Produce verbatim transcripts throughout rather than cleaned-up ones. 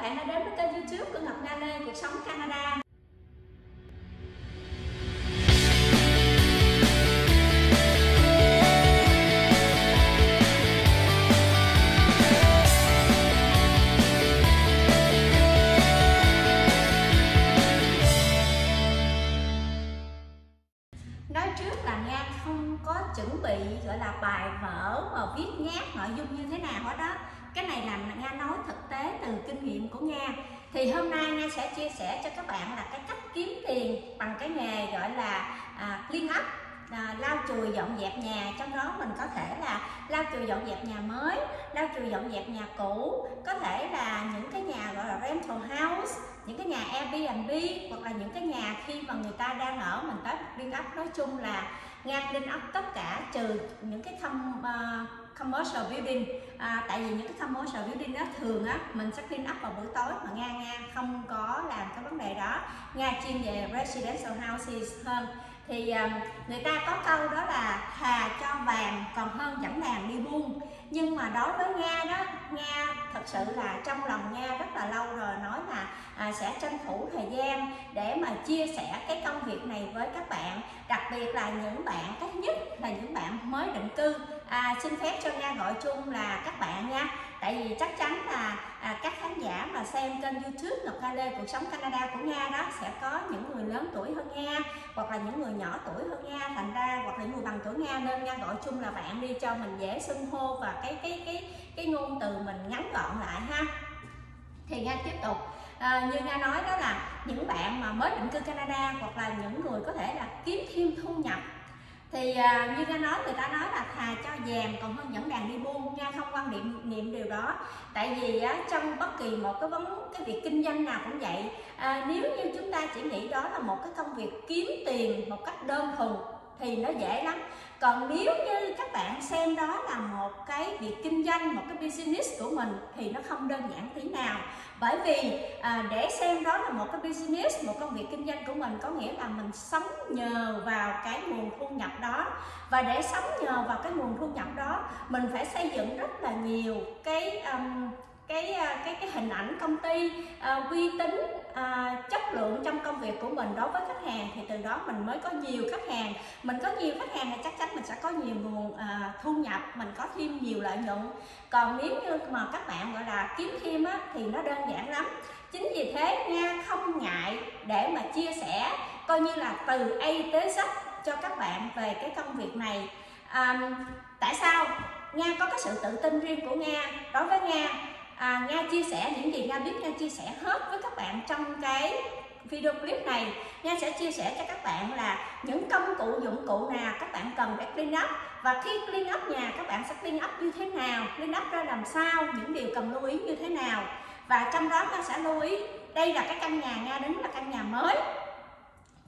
các bạn đã đến với kênh YouTube của Ngọc Nga Lê, Cuộc Sống Canada. Nói trước là Nga không có chuẩn bị gọi là bài vở mà viết nháp nội dung như thế nào hết đó. Cái này là Nga nói thực tế từ kinh nghiệm của Nga. Thì hôm nay Nga sẽ chia sẻ cho các bạn là cái cách kiếm tiền bằng cái nghề gọi là à, clean up, à, lau chùi dọn dẹp nhà. Trong đó mình có thể là lau chùi dọn dẹp nhà mới, lau chùi dọn dẹp nhà cũ, có thể là những cái nhà gọi là rental house, những cái nhà Airbnb, hoặc là những cái nhà khi mà người ta đang ở. Mình tới clean up, nói chung là Nga clean up tất cả trừ những cái không uh, commercial building, à, tại vì những cái commercial building đó thường á mình sẽ clean up vào buổi tối, mà Nga Nga không có làm cái vấn đề đó. Nga chuyên về residential houses hơn. Thì um, người ta có câu đó là thà cho vàng còn hơn dẫn đàn đi buôn, nhưng mà đối với Nga đó, Nga thật sự là trong lòng Nga rất là lâu rồi nói là à, sẽ tranh thủ thời gian để mà chia sẻ cái công việc này với các bạn, đặc biệt là những bạn, cách nhất là những bạn mới định cư. À, xin phép cho Nga gọi chung là các bạn nha, tại vì chắc chắn là à, các khán giả mà xem kênh YouTube Ngọc Nga Lê, Cuộc Sống Canada của Nga đó sẽ có những người lớn tuổi hơn Nga, hoặc là những người nhỏ tuổi hơn Nga, thành ra hoặc là người bằng tuổi Nga, nên Nga gọi chung là bạn đi cho mình dễ xưng hô và cái cái cái cái ngôn từ mình ngắn gọn lại ha. Thì Nga tiếp tục. À, như Nga nói đó là những bạn mà mới định cư Canada, hoặc là những người có thể là kiếm thêm thu nhập, thì à, như Nga nói, người ta nói là thà cho vàng còn hơn dẫn đàn đi buôn. Nga không quan niệm niệm điều đó, tại vì á, trong bất kỳ một cái vấn cái việc kinh doanh nào cũng vậy. À, nếu như chúng ta chỉ nghĩ đó là một cái công việc kiếm tiền một cách đơn thuần thì nó dễ lắm, còn nếu như các bạn xem đó là một cái việc kinh doanh, một cái business của mình thì nó không đơn giản tí nào. Bởi vì à, để xem đó là một cái business, một công việc kinh doanh của mình có nghĩa là mình sống nhờ vào cái nguồn thu nhập đó, và để sống nhờ vào cái nguồn thu nhập đó mình phải xây dựng rất là nhiều cái um, Cái, cái cái hình ảnh công ty, uh, uy tín, uh, chất lượng trong công việc của mình đối với khách hàng, thì từ đó mình mới có nhiều khách hàng. Mình có nhiều khách hàng thì chắc chắn mình sẽ có nhiều nguồn uh, thu nhập, mình có thêm nhiều lợi nhuận. Còn nếu như mà các bạn gọi là kiếm thêm á, thì nó đơn giản lắm. Chính vì thế Nga không ngại để mà chia sẻ coi như là từ A tới Z cho các bạn về cái công việc này. Um, tại sao Nga có cái sự tự tin riêng của Nga? Đối với Nga, À, Nga chia sẻ những gì Nga biết, Nga chia sẻ hết với các bạn trong cái video clip này. Nga sẽ chia sẻ cho các bạn là những công cụ, dụng cụ nào các bạn cần để clean up, và khi clean up nhà các bạn sẽ clean up như thế nào, clean up ra làm sao, những điều cần lưu ý như thế nào. Và trong đó Nga sẽ lưu ý, đây là cái căn nhà Nga đến là căn nhà mới,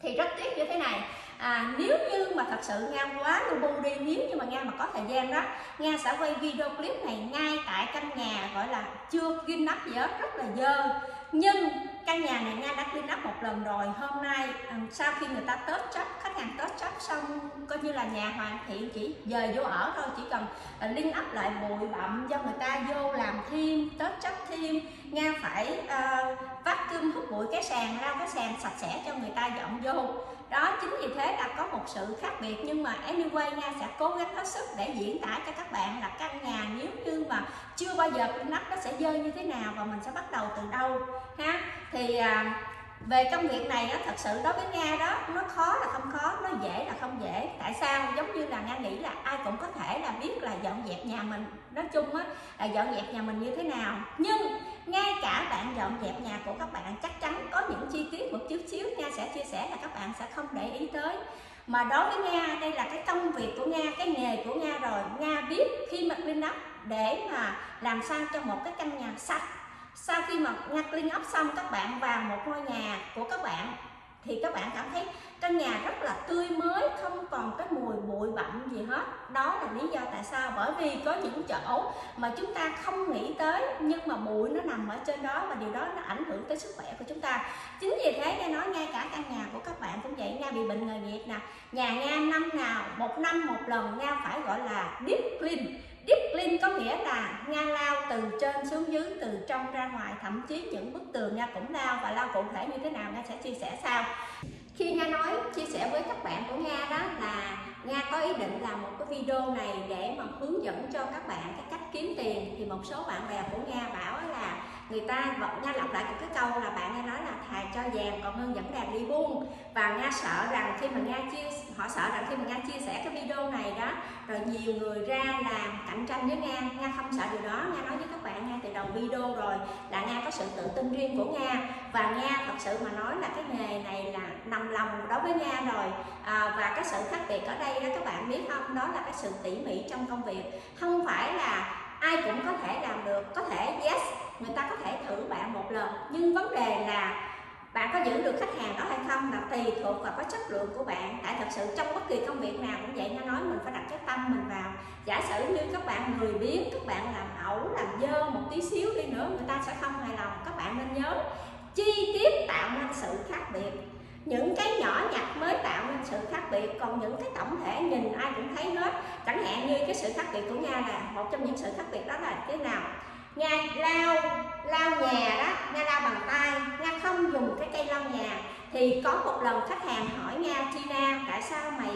thì rất tiếc như thế này. À, nếu như mà thật sự Nga quá lu bu đi, nếu như mà Nga mà có thời gian đó, Nga sẽ quay video clip này ngay tại căn nhà gọi là chưa clean up gì hết, rất là dơ. Nhưng căn nhà này Nga đã clean up một lần rồi. Hôm nay sau khi người ta tết chấp, khách hàng tết chấp xong, coi như là nhà hoàn thiện, chỉ dời vô ở thôi, chỉ cần clean up lại bụi bặm cho người ta vô làm thêm, tết chấp thêm. Nga phải uh, vacuum hút bụi cái sàn, lau cái sàn sạch sẽ cho người ta dọn vô. Đó, chính vì thế là có một sự khác biệt, nhưng mà anyway Nga sẽ cố gắng hết sức để diễn tả cho các bạn là căn nhà nếu như mà chưa bao giờ clean up nó sẽ dơ như thế nào, và mình sẽ bắt đầu từ đâu ha. Thì à, về công việc này á, thật sự đối với Nga đó, nó khó là không khó, nó dễ là không dễ. Tại sao? Giống như là Nga nghĩ là ai cũng có thể là biết là dọn dẹp nhà mình, nói chung á là dọn dẹp nhà mình như thế nào, nhưng ngay cả bạn dọn dẹp nhà của các bạn chắc chắn có những chi tiết một chút xíu Nga sẽ chia sẻ là các bạn sẽ không để ý tới. Mà đối với Nga, đây là cái công việc của Nga, cái nghề của Nga rồi, Nga biết khi mà clean up để mà làm sao cho một cái căn nhà sạch. Sau khi mà Nga clean up xong, các bạn vào một ngôi nhà của các bạn thì các bạn cảm thấy căn nhà rất là tươi mới, không còn cái mùi bụi bặm gì hết. Đó là lý do tại sao, bởi vì có những chỗ mà chúng ta không nghĩ tới nhưng mà bụi nó nằm ở trên đó, và điều đó nó ảnh hưởng tới sức khỏe của chúng ta. Chính vì thế Nga nói ngay cả căn nhà của các bạn cũng vậy. Nga bị bệnh nghề nghiệp nè, nhà Nga năm nào một năm một lần Nga phải gọi là Deep Clean. Deep Clean có nghĩa là Nga lau từ trên xuống dưới, từ trong ra ngoài, thậm chí những bức tường Nga cũng lau, và lau cụ thể như thế nào Nga sẽ chia sẻ sau. Khi Nga nói, chia sẻ với các bạn của Nga đó là Nga có ý định làm một cái video này để mà hướng dẫn cho các bạn cái cách kiếm tiền. Thì một số bạn bè của Nga bảo là người ta vẫn Nga lặp lại cái câu là bạn Nga nói là thà cho vàng còn hơn dẫn đàn đi buôn. Và Nga sợ rằng khi mà Nga chia họ sợ rằng khi mà Nga chia sẻ cái video này đó, rồi nhiều người ra làm cạnh tranh với Nga. Nga không sợ điều đó. Nga nói với các bạn ngay từ đầu video rồi là Nga có sự tự tin riêng của Nga, và Nga thật sự mà nói là cái nghề này là nằm lòng đối với Nga rồi. À, và cái sự khác biệt ở đây đó các bạn biết không, đó là cái sự tỉ mỉ trong công việc, không phải là ai cũng có thể làm được. Có thể yes, người ta có thể thử bạn một lần, nhưng vấn đề là bạn có giữ được khách hàng đó hay không là tùy thuộc vào cái chất lượng của bạn. Tại thật sự trong bất kỳ công việc nào cũng vậy, nó nói mình phải đặt cái tâm mình vào. Giả sử như các bạn người biết, các bạn làm ẩu, làm dơ một tí xíu đi nữa, người ta sẽ không hài lòng. Các bạn nên nhớ, chi tiết tạo nên sự khác biệt. Những cái nhỏ nhặt mới tạo nên sự khác biệt, còn những cái tổng thể nhìn ai cũng thấy hết. Chẳng hạn như cái sự khác biệt của Nga là một trong những sự khác biệt đó là thế nào? Nga lau lau nhà đó, Nga lau bằng tay, Nga không dùng cái cây lau nhà. Thì có một lần khách hàng hỏi Nga, Tina tại sao mày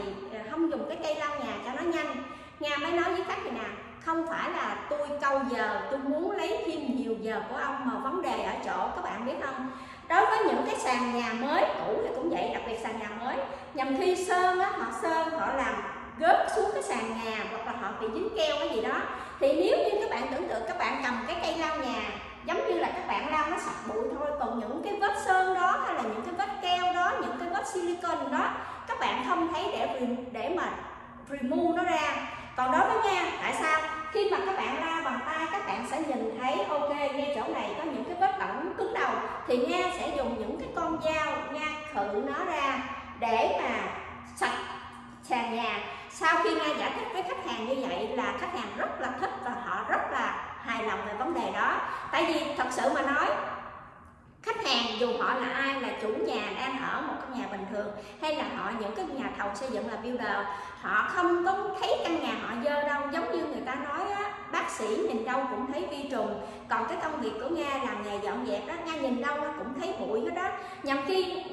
không dùng cái cây lau nhà cho nó nhanh? Nga mới nói với khách này nè, không phải là tôi câu giờ, tôi muốn lấy thêm nhiều giờ của ông, mà vấn đề ở chỗ các bạn biết không? Đối với những cái sàn nhà mới, cũ thì cũng vậy, đặc biệt sàn nhà mới, nhằm khi sơn á, họ sơn, họ làm gớt xuống cái sàn nhà, hoặc là họ bị dính keo cái gì đó. Thì nếu như các bạn tưởng tượng các bạn cầm cái cây lau nhà, giống như là các bạn lau nó sạch bụi thôi. Còn những cái vết sơn đó, hay là những cái vết keo đó, những cái vết silicon đó, các bạn không thấy để để mà remove nó ra. Còn đối với Nga, tại sao? Khi mà các bạn lau bằng tay, các bạn sẽ nhìn thấy ok, ngay chỗ này có những cái vết bẩn cứng đầu, thì Nga sẽ dùng những cái con dao, Nga khử nó ra để mà sạch sàn nhà. Sau khi Nga giải thích với khách hàng như vậy là khách hàng rất là thích và họ rất là hài lòng về vấn đề đó. Tại vì thật sự mà nói, khách hàng dù họ là ai, là chủ nhà đang ở một căn nhà bình thường, hay là họ những cái nhà thầu xây dựng là builder, họ không có thấy căn nhà họ dơ đâu. Giống như người ta nói á, bác sĩ nhìn đâu cũng thấy vi trùng. Còn cái công việc của Nga là nghề dọn dẹp đó, Nga nhìn đâu cũng thấy bụi hết đó. Nhằm khi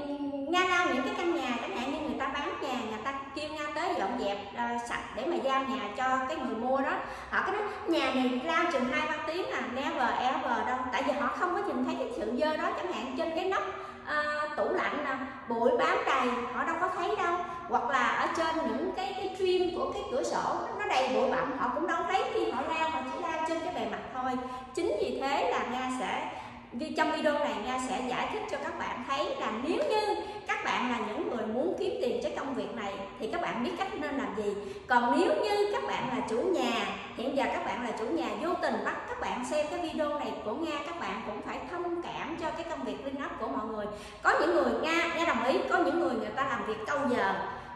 Nga lau những cái căn nhà, chẳng hạn như người ta bán nhà, người ta kêu Nga tới dọn dẹp uh, sạch để mà giao nhà cho cái người mua đó, họ cái đó nhà này lau chừng hai ba tiếng là never ever đâu, tại vì họ không có nhìn thấy cái sự dơ đó. Chẳng hạn trên cái nóc uh, tủ lạnh nè, bụi bám đầy, họ đâu có thấy đâu. Hoặc là ở trên những cái cái trim của cái cửa sổ nó đầy bụi bặm, họ cũng đâu thấy khi họ lau, mà chỉ lau trên cái bề mặt thôi. Chính vì thế là Nga sẽ vì trong video này Nga sẽ giải thích cho các bạn thấy là nếu như các bạn là những người muốn kiếm tiền cho công việc này thì các bạn biết cách nên làm gì. Còn nếu như các bạn là chủ nhà, hiện giờ các bạn là chủ nhà, vô tình bắt các bạn xem cái video này của Nga, các bạn cũng phải thông cảm cho cái công việc clean up của mọi người. Có những người Nga, Nga đồng ý, có những người người ta làm việc câu giờ,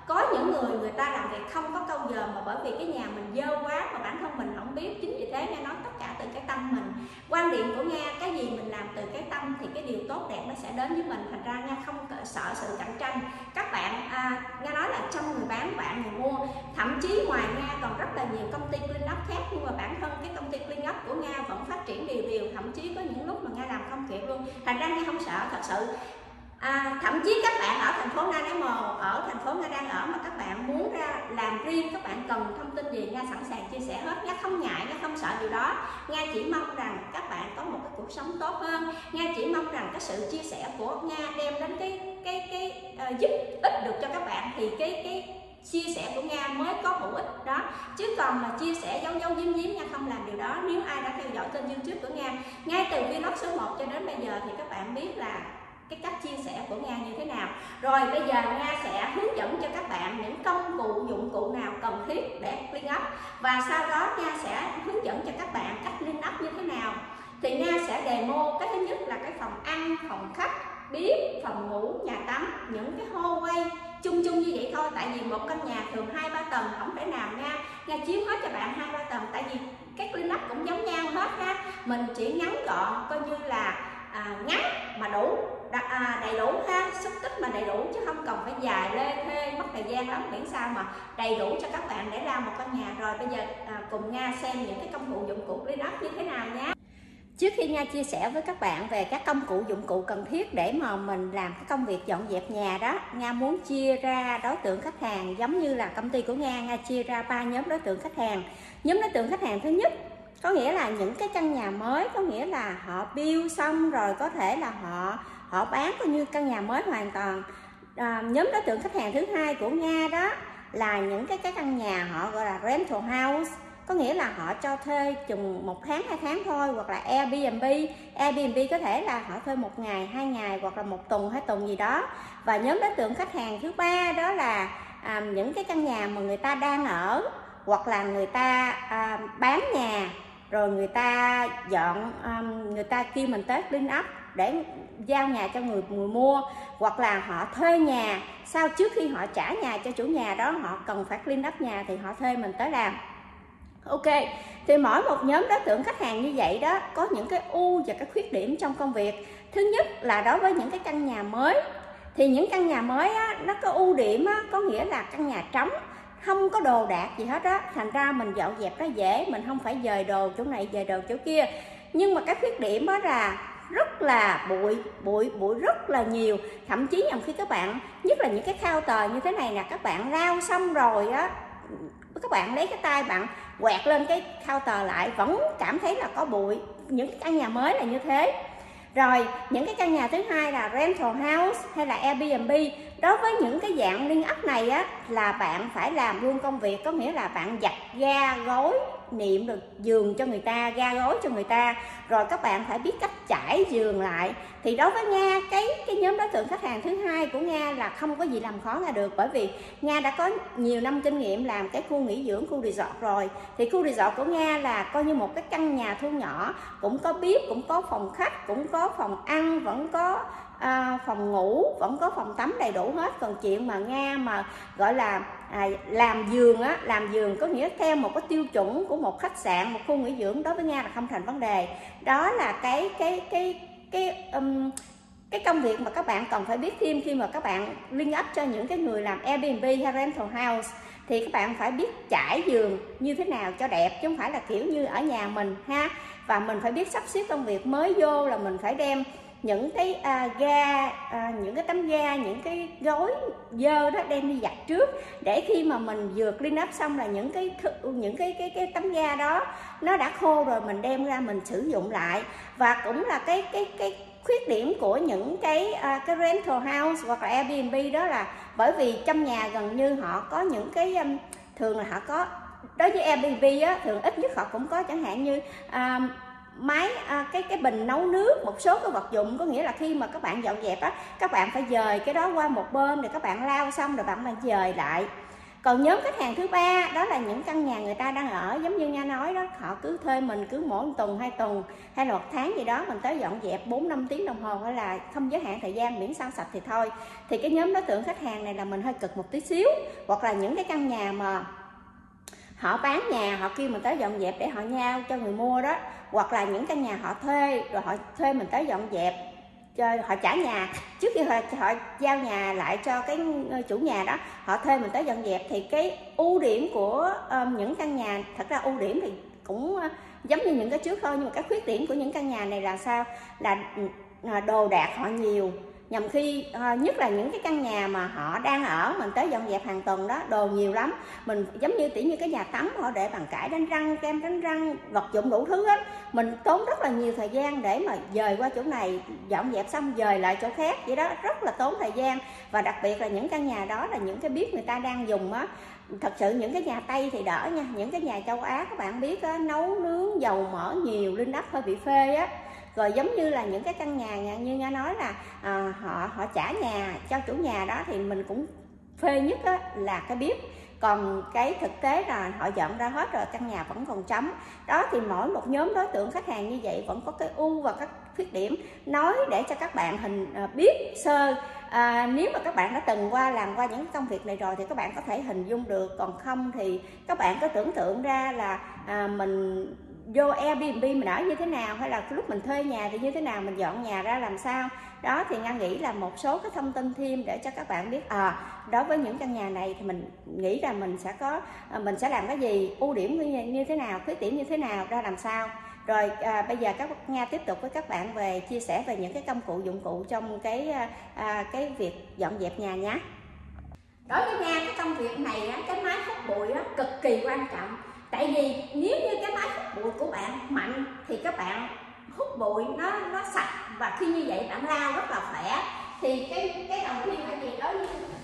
có những người người ta làm việc không có câu giờ, mà bởi vì cái nhà mình dơ quá mà bản thân mình không biết. Chính vì thế Nga nói tất cả từ cái tâm mình. Quan điểm của Nga, cái gì mình làm từ cái tâm thì cái điều tốt đẹp nó sẽ đến với mình. Thành ra Nga không sợ sự cạnh tranh. Các bạn, à, Nga nói là trong người bán bạn người mua, thậm chí ngoài Nga còn rất là nhiều công ty clean up khác, nhưng mà bản thân cái công ty clean up của Nga vẫn phát triển đều đều, thậm chí có những lúc mà Nga làm không kịp luôn. Thành ra Nga không sợ thật sự. À, thậm chí các bạn ở thành phố Nanaimo, ở thành phố Nga đang ở mà các bạn muốn ra làm riêng, các bạn cần thông tin gì Nga sẵn sàng chia sẻ hết. Nga không ngại, Nga không sợ điều đó. Nga chỉ mong rằng các bạn có một cái cuộc sống tốt hơn. Nga chỉ mong rằng cái sự chia sẻ của Nga đem đến cái cái cái uh, giúp ích được cho các bạn, thì cái cái chia sẻ của Nga mới có hữu ích đó. Chứ còn mà chia sẻ dấu dấu dính dính, Nga không làm điều đó. Nếu ai đã theo dõi kênh YouTube của Nga ngay từ vlog số một cho đến bây giờ thì các bạn biết là cái cách chia sẻ của Nga như thế nào. Rồi bây giờ Nga sẽ hướng dẫn cho các bạn những công cụ, dụng cụ nào cần thiết để clean up. Và sau đó Nga sẽ hướng dẫn cho các bạn cách clean up như thế nào. Thì Nga sẽ demo cái thứ nhất là cái phòng ăn, phòng khách, bếp, phòng ngủ, nhà tắm, những cái hallway chung chung như vậy thôi. Tại vì một căn nhà thường hai ba tầng, không thể nào Nga Nga chiếm hết cho bạn hai ba tầng. Tại vì cái clean up cũng giống nhau hết ha. Mình chỉ ngắn gọn coi như là à, ngắn mà đủ. à, đầy đủ ha, xúc tích mà đầy đủ chứ không cần phải dài lê thê mất thời gian lắm, miễn sao mà đầy đủ cho các bạn để làm một căn nhà. Rồi bây giờ à, cùng Nga xem những cái công cụ dụng cụ lấy đất như thế nào nhé. Trước khi Nga chia sẻ với các bạn về các công cụ dụng cụ cần thiết để mà mình làm cái công việc dọn dẹp nhà đó, Nga muốn chia ra đối tượng khách hàng giống như là công ty của Nga. Nga chia ra ba nhóm đối tượng khách hàng. Nhóm đối tượng khách hàng thứ nhất có nghĩa là những cái căn nhà mới, có nghĩa là họ build xong rồi có thể là họ họ bán coi như căn nhà mới hoàn toàn. À, nhóm đối tượng khách hàng thứ hai của Nga đó là những cái cái căn nhà họ gọi là rental house, có nghĩa là họ cho thuê chừng một tháng hai tháng thôi, hoặc là Airbnb. Airbnb có thể là họ thuê một ngày hai ngày hoặc là một tuần hai tuần gì đó. Và nhóm đối tượng khách hàng thứ ba đó là à, những cái căn nhà mà người ta đang ở, hoặc là người ta à, bán nhà rồi người ta dọn, à, người ta kêu mình tới clean up để giao nhà cho người người mua, hoặc là họ thuê nhà, sau trước khi họ trả nhà cho chủ nhà đó họ cần phải clean up nhà thì họ thuê mình tới làm. Ok, thì mỗi một nhóm đối tượng khách hàng như vậy đó có những cái ưu và cái khuyết điểm trong công việc. Thứ nhất là đối với những cái căn nhà mới, thì những căn nhà mới á, nó có ưu điểm á, có nghĩa là căn nhà trống, không có đồ đạc gì hết á, thành ra mình dọn dẹp nó dễ, mình không phải dời đồ chỗ này dời đồ chỗ kia. Nhưng mà cái khuyết điểm đó là rất là bụi, bụi bụi rất là nhiều, thậm chí trong khi các bạn, nhất là những cái khao tờ như thế này nè, các bạn lau xong rồi á, các bạn lấy cái tay bạn quẹt lên cái khao tờ lại vẫn cảm thấy là có bụi. Những cái căn nhà mới là như thế. Rồi những cái căn nhà thứ hai là rental house hay là Airbnb, đối với những cái dạng liên ấp này á là bạn phải làm luôn công việc, có nghĩa là bạn giặt ga gối niệm được giường cho người ta, ga gối cho người ta, rồi các bạn phải biết cách trải giường lại. Thì đối với Nga, cái cái nhóm đối tượng khách hàng thứ hai của Nga là không có gì làm khó Nga được, bởi vì Nga đã có nhiều năm kinh nghiệm làm cái khu nghỉ dưỡng, khu resort rồi. Thì khu resort của Nga là coi như một cái căn nhà thu nhỏ, cũng có bếp, cũng có phòng khách, cũng có phòng ăn, vẫn có à, phòng ngủ, vẫn có phòng tắm đầy đủ hết. Còn chuyện mà Nga mà gọi là à, làm giường á, làm giường có nghĩa theo một cái tiêu chuẩn của một khách sạn, một khu nghỉ dưỡng, đối với Nga là không thành vấn đề. Đó là cái cái cái cái um, cái công việc mà các bạn cần phải biết thêm khi mà các bạn link up cho những cái người làm Airbnb hay rental house, thì các bạn phải biết trải giường như thế nào cho đẹp, chứ không phải là kiểu như ở nhà mình ha. Và mình phải biết sắp xếp công việc, mới vô là mình phải đem những cái à, ga, à, những cái tấm ga, những cái gối dơ đó đem đi giặt trước, để khi mà mình vừa clean up xong là những cái những cái cái cái tấm ga đó nó đã khô rồi mình đem ra mình sử dụng lại. Và cũng là cái cái cái khuyết điểm của những cái à, cái rental house hoặc là Airbnb đó là bởi vì trong nhà gần như họ có những cái thường là họ có, đối với Airbnb á, thường ít nhất họ cũng có chẳng hạn như à, máy à, cái cái bình nấu nước, một số cái vật dụng, có nghĩa là khi mà các bạn dọn dẹp á, các bạn phải dời cái đó qua một bên để các bạn lau xong rồi bạn bạn dời lại. Còn nhóm khách hàng thứ ba đó là những căn nhà người ta đang ở, giống như Nga nói đó, họ cứ thuê mình cứ mỗi tuần hai tuần hay là một tháng gì đó mình tới dọn dẹp bốn năm tiếng đồng hồ, hay là không giới hạn thời gian, miễn sao sạch thì thôi. Thì cái nhóm đối tượng khách hàng này là mình hơi cực một tí xíu. Hoặc là những cái căn nhà mà họ bán nhà, họ kêu mình tới dọn dẹp để họ nhau cho người mua đó, hoặc là những căn nhà họ thuê rồi họ thuê mình tới dọn dẹp cho họ trả nhà trước khi họ, họ giao nhà lại cho cái chủ nhà đó, họ thuê mình tới dọn dẹp. Thì cái ưu điểm của um, những căn nhà, thật ra ưu điểm thì cũng uh, giống như những cái trước thôi, nhưng mà cái khuyết điểm của những căn nhà này là sao, là uh, đồ đạc họ nhiều, nhằm khi uh, nhất là những cái căn nhà mà họ đang ở mình tới dọn dẹp hàng tuần đó, đồ nhiều lắm. Mình giống như tỉ như cái nhà tắm họ để bàn cãi đánh răng, kem đánh răng, vật dụng đủ thứ hết, mình tốn rất là nhiều thời gian để mà dời qua chỗ này, dọn dẹp xong dời lại chỗ khác, vậy đó rất là tốn thời gian. Và đặc biệt là những căn nhà đó là những cái bếp người ta đang dùng á. Thật sự những cái nhà Tây thì đỡ nha, những cái nhà châu Á các bạn biết á, nấu nướng dầu mỡ nhiều, lên đắp hơi bị phê á. Rồi giống như là những cái căn nhà như Nga nói là à, họ họ trả nhà cho chủ nhà đó, thì mình cũng phê nhất á, là cái bếp. Còn cái thực tế là họ dọn ra hết rồi, căn nhà vẫn còn trống đó. Thì mỗi một nhóm đối tượng khách hàng như vậy vẫn có cái ưu và các khuyết điểm, nói để cho các bạn hình biết sơ. À, nếu mà các bạn đã từng qua làm qua những công việc này rồi thì các bạn có thể hình dung được, còn không thì các bạn có tưởng tượng ra là à, mình vô Airbnb mình ở như thế nào, hay là lúc mình thuê nhà thì như thế nào, mình dọn nhà ra làm sao. Đó thì Nga nghĩ là một số cái thông tin thêm để cho các bạn biết à, đối với những căn nhà này thì mình nghĩ là mình sẽ có, mình sẽ làm cái gì, ưu điểm như thế nào, khuyết điểm như thế nào, ra làm sao. Rồi à, bây giờ các Nga tiếp tục với các bạn về chia sẻ về những cái công cụ dụng cụ trong cái à, cái việc dọn dẹp nhà nhé. Đối với Nga, cái công việc này á, cái máy hút bụi á, cực kỳ quan trọng. Tại vì nếu như cái máy hút bụi của bạn mạnh thì các bạn hút bụi nó nó sạch, và khi như vậy bạn lao rất là khỏe. Thì cái cái đầu tiên là gì đó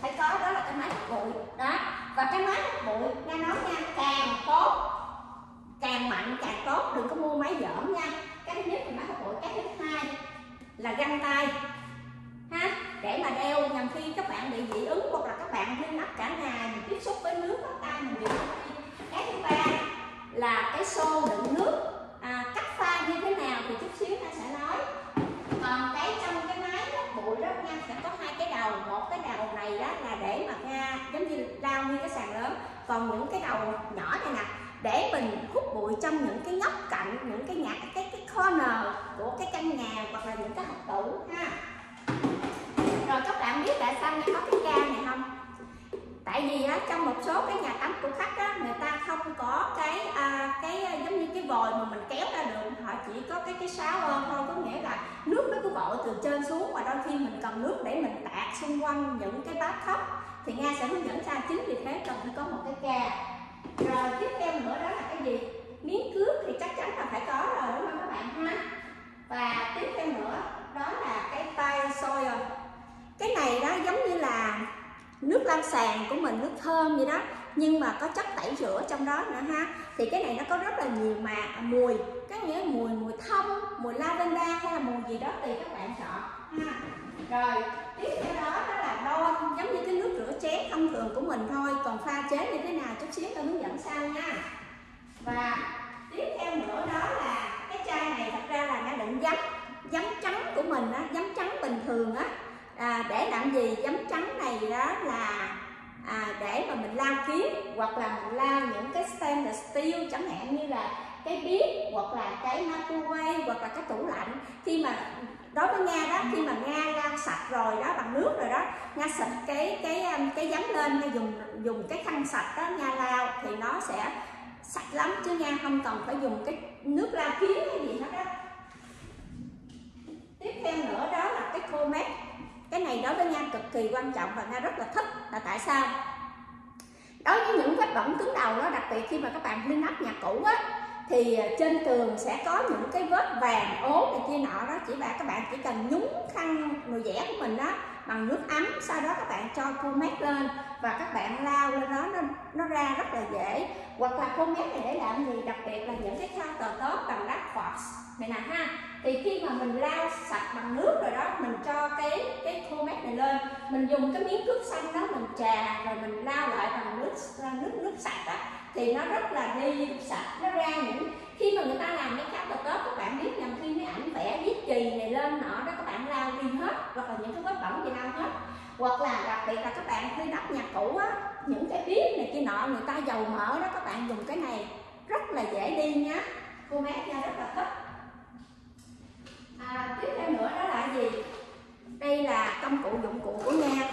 phải có, đó là cái máy hút bụi đó. Và cái máy hút bụi Nga nói nha, càng tốt, càng mạnh càng tốt, đừng có mua máy dởm nha. Cái thứ nhất là máy hút bụi, cái thứ hai là găng tay ha, để mà đeo nhằm khi các bạn bị dị ứng hoặc là các bạn lên nắp cả ngày mình tiếp xúc với nước đó, tay mình bị nóng. Cái thứ ba là cái xô đựng nước, à, cách pha như thế nào thì chút xíu ta sẽ nói. Còn cái trong cái máy hút bụi đó nha, sẽ có hai cái đầu, một cái đầu này đó là để mà Nga giống như lao như cái sàn lớn, còn những cái đầu nhỏ này nè để mình hút bụi trong những cái góc cạnh, những cái nhà cái cái corner của cái căn nhà hoặc là những cái hộp tủ ha. Rồi các bạn biết tại sao Nga có cái ga này không? Tại vì á, trong một số cái nhà tắm của khách á, người ta không có cái à, cái giống như cái vòi mà mình kéo ra được, họ chỉ có cái cái sáo thôi, có nghĩa là nước nó cứ vội từ trên xuống, và đôi khi mình cần nước để mình tạt xung quanh những cái bathtub. Thì Nga sẽ hướng dẫn ra, chính vì thế cần phải có một cái ga. Rồi tiếp theo nữa đó là cái gì? Miếng cước thì chắc chắn là phải có rồi, đúng không các bạn ha? Và tiếp theo nữa đó là cái tay soi rồi. Cái này đó giống như là nước lau sàn của mình, nước thơm vậy đó, nhưng mà có chất tẩy rửa trong đó nữa ha. Thì cái này nó có rất là nhiều mà mùi, cái nghĩa mùi mùi thông, mùi lavender hay là mùi gì đó tùy các bạn chọn ha. Rồi tiếp theo đó đó là đo giống như cái nước rửa chén thông thường của mình thôi, còn pha chế như thế nào chút xíu tôi hướng dẫn sau nha. Và tiếp theo nữa đó là cái chai này, thật ra là đã định giấm giấm trắng của mình á, giấm trắng bình thường á. À, để làm gì? Giấm trắng này đó là à, để mà mình lau kiếm, hoặc là mình lau những cái stainless steel chẳng hạn, như là cái bếp hoặc là cái microwave hoặc là cái tủ lạnh. Khi mà đối với Nga đó, khi mà Nga lau sạch rồi đó, bằng nước rồi đó, Nga xịt cái cái cái giấm lên, Nga dùng dùng cái khăn sạch đó Nga lau thì nó sẽ sạch lắm, chứ Nga không cần phải dùng cái nước lau kiếm hay gì hết đó. Tiếp theo nữa đó là cái khô mát. Cái này đối với Nga cực kỳ quan trọng và Nga rất là thích, là tại sao? Đối với những vết bẩn cứng đầu đó, đặc biệt khi mà các bạn clean up nhà cũ á, thì trên tường sẽ có những cái vết vàng ố này kia nọ đó, chỉ bạn các bạn chỉ cần nhúng khăn nồi dẻ của mình đó bằng nước ấm, sau đó các bạn cho khô mát lên và các bạn lau lên đó, nó nó ra rất là dễ. Hoặc là khô mát này để làm gì? Đặc biệt là những cái countertop tốt bằng đá quartz này nè ha, thì khi mà mình lau sạch bằng nước rồi đó, mình cho cái cái khô mát này lên, mình dùng cái miếng cước xanh đó mình chà, rồi mình lau lại bằng nước nước nước sạch đó, thì nó rất là đi sạch, nó ra những khi mà người ta làm cái countertop các bạn biết, nhằm khi mấy ảnh vẽ viết chì này lên nọ đó, các bạn lau đi hết, hoặc là những cái vết bẩn gì lau hết. Hoặc là đặc biệt là các bạn clean up nhà cũ á, những cái bếp này kia nọ người ta dầu mỡ đó, các bạn dùng cái này rất là dễ đi nhá, khô mát nha, rất là thích. À, tiếp theo nữa đó là gì? Đây là công cụ dụng cụ của Nga.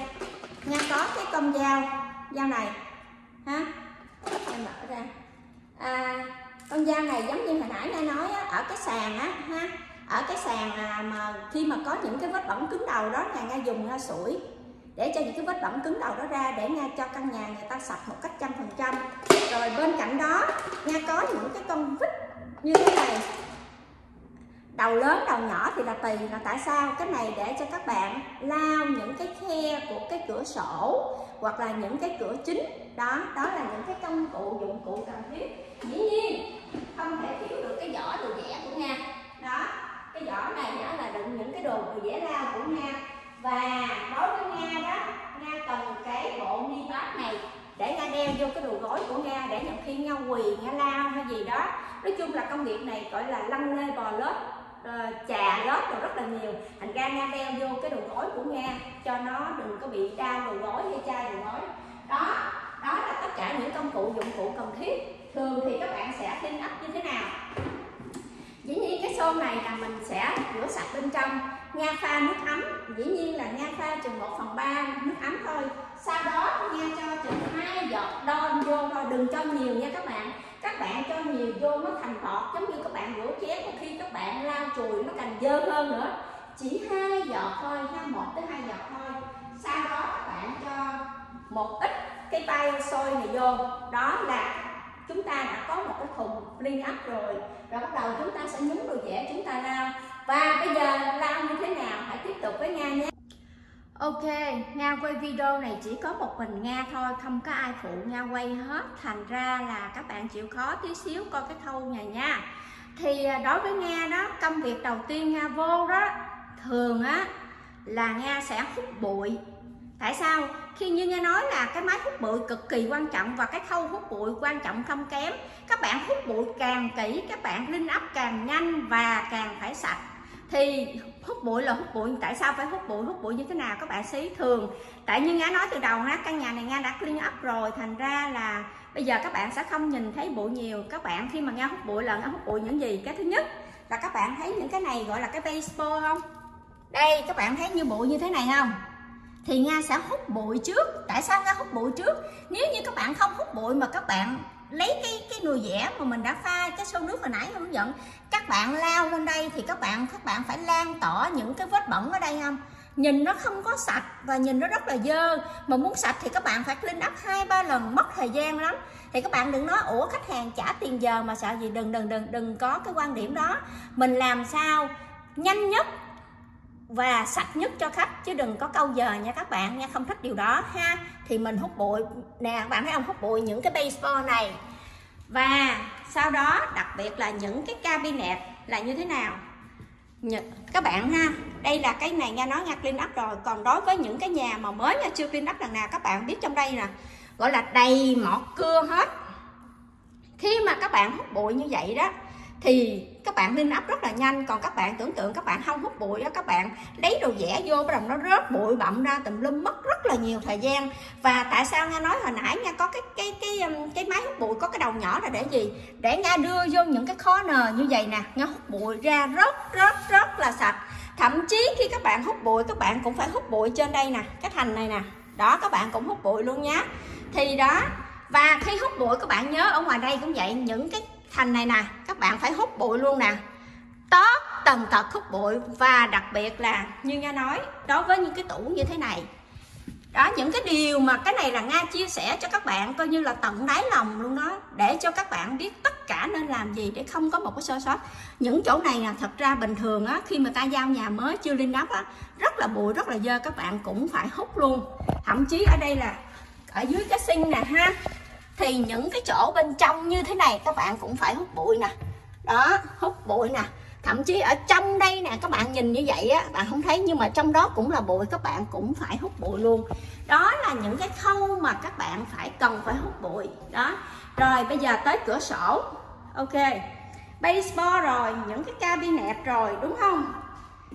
Nga có cái con dao, dao này ha, Nga mở ra. À, con dao này giống như hồi nãy Nga nói á, ở cái sàn á ha, ở cái sàn à, mà khi mà có những cái vết bẩn cứng đầu đó là Nga dùng Nga sủi để cho những cái vết bẩn cứng đầu đó ra, để Nga cho căn nhà người ta sạch một cách trăm phần trăm. Rồi bên cạnh đó Nga có những cái con vít như thế này, đầu lớn đầu nhỏ thì là tùy, là tại sao cái này để cho các bạn lau những cái khe của cái cửa sổ hoặc là những cái cửa chính đó. Đó là những cái công cụ dụng cụ cần thiết. Dĩ nhiên không thể thiếu được cái giỏ đồ vẽ của Nga đó, cái giỏ này đó là đựng những cái đồ vẽ lau của Nga. Và đối với Nga đó, Nga cần cái bộ ni bát này để Nga đeo vô cái đùi gối của Nga, để nhằm khi Nga quỳ Nga lao hay gì đó. Nói chung là công việc này gọi là lăn lê bò lết, chà lót rồi rất là nhiều, thành ra Nga đeo vô cái đồ gối của Nga cho nó đừng có bị đau đồ gối hay chai đồ gối đó. Đó là tất cả những công cụ dụng cụ cần thiết. Thường thì các bạn sẽ clean up như thế nào? Dĩ nhiên cái xô này là mình sẽ rửa sạch bên trong, Nga pha nước ấm, dĩ nhiên là Nga pha chừng một phần ba nước ấm thôi. Sau đó Nga cho chừng hai giọt đon vô thôi, đừng cho nhiều nha các bạn. Các bạn cho nhiều vô nó thành bọt, giống như các bạn rửa chén một khi các bạn lau chùi nó càng dơ hơn nữa. Chỉ hai giọt thôi, một tới hai giọt thôi. Sau đó các bạn cho một ít cái bay xôi này vô, đó là chúng ta đã có một cái thùng clean up rồi. Rồi bắt đầu chúng ta sẽ nhúng đồ dẻ chúng ta lau. Và bây giờ lau như thế nào hãy tiếp tục với Nga nhé. Ok, Nga quay video này chỉ có một mình Nga thôi, không có ai phụ Nga quay hết. Thành ra là các bạn chịu khó tí xíu coi cái thâu này nha. Thì đối với Nga đó, công việc đầu tiên Nga vô đó, thường á là Nga sẽ hút bụi. Tại sao? Khi như Nga nói là cái máy hút bụi cực kỳ quan trọng và cái khâu hút bụi quan trọng không kém. Các bạn hút bụi càng kỹ, các bạn clean up càng nhanh và càng phải sạch. Thì hút bụi là hút bụi, tại sao phải hút bụi? Hút bụi như thế nào các bạn xí thường? Tại như Nga nói từ đầu ha, căn nhà này Nga đã clean up rồi, thành ra là bây giờ các bạn sẽ không nhìn thấy bụi nhiều. Các bạn khi mà Nga hút bụi là Nga hút bụi những gì? Cái thứ nhất là các bạn thấy những cái này gọi là cái baseboard không? Đây các bạn thấy như bụi như thế này không? Thì Nga sẽ hút bụi trước. Tại sao Nga hút bụi trước? Nếu như các bạn không hút bụi mà các bạn lấy cái cái nồi dẻ mà mình đã pha cái xô nước hồi nãy hướng dẫn, các bạn lao lên đây thì các bạn các bạn phải lan tỏa những cái vết bẩn ở đây không? Nhìn nó không có sạch và nhìn nó rất là dơ. Mà muốn sạch thì các bạn phải clean up hai ba lần, mất thời gian lắm. Thì các bạn đừng nói ủa khách hàng trả tiền giờ mà sợ gì, đừng đừng đừng đừng có cái quan điểm đó. Mình làm sao nhanh nhất và sạch nhất cho khách, chứ đừng có câu giờ nha các bạn. Nha không thích điều đó ha. Thì mình hút bụi nè, các bạn thấy không, hút bụi những cái baseboard này. Và sau đó đặc biệt là những cái cabinet là như thế nào các bạn ha. Đây là cái này Nga nói Nga clean up rồi. Còn đối với những cái nhà mà mới Nga chưa clean up lần nào, các bạn biết trong đây nè, gọi là đầy mọt cưa hết. Khi mà các bạn hút bụi như vậy đó thì các bạn clean up rất là nhanh. Còn các bạn tưởng tượng các bạn không hút bụi đó, các bạn lấy đồ dẻ vô bắt đầu nó rớt bụi bặm ra tùm lum, mất rất là nhiều thời gian. Và tại sao Nga nói hồi nãy Nga có cái cái cái cái máy hút bụi có cái đầu nhỏ là để gì? Để Nga đưa vô những cái corner như vậy nè, Nga hút bụi ra rất rất rất là sạch. Thậm chí khi các bạn hút bụi, các bạn cũng phải hút bụi trên đây nè, cái thành này nè, đó các bạn cũng hút bụi luôn nhá. Thì đó, và khi hút bụi các bạn nhớ ở ngoài đây cũng vậy, những cái thành này nè các bạn phải hút bụi luôn nè, tót tần tật hút bụi. Và đặc biệt là như Nga nói đối với những cái tủ như thế này đó, những cái điều mà cái này là Nga chia sẻ cho các bạn coi như là tận đáy lòng luôn đó, để cho các bạn biết tất cả nên làm gì để không có một cái sơ sót. Những chỗ này là thật ra bình thường á, khi mà ta giao nhà mới chưa lên đắp á, rất là bụi rất là dơ, các bạn cũng phải hút luôn. Thậm chí ở đây là ở dưới cái sink nè ha, thì những cái chỗ bên trong như thế này các bạn cũng phải hút bụi nè, đó hút bụi nè. Thậm chí ở trong đây nè, các bạn nhìn như vậy á, bạn không thấy nhưng mà trong đó cũng là bụi, các bạn cũng phải hút bụi luôn. Đó là những cái khâu mà các bạn phải cần phải hút bụi đó. Rồi bây giờ tới cửa sổ. Ok, baseboard rồi, những cái cabinet rồi đúng không?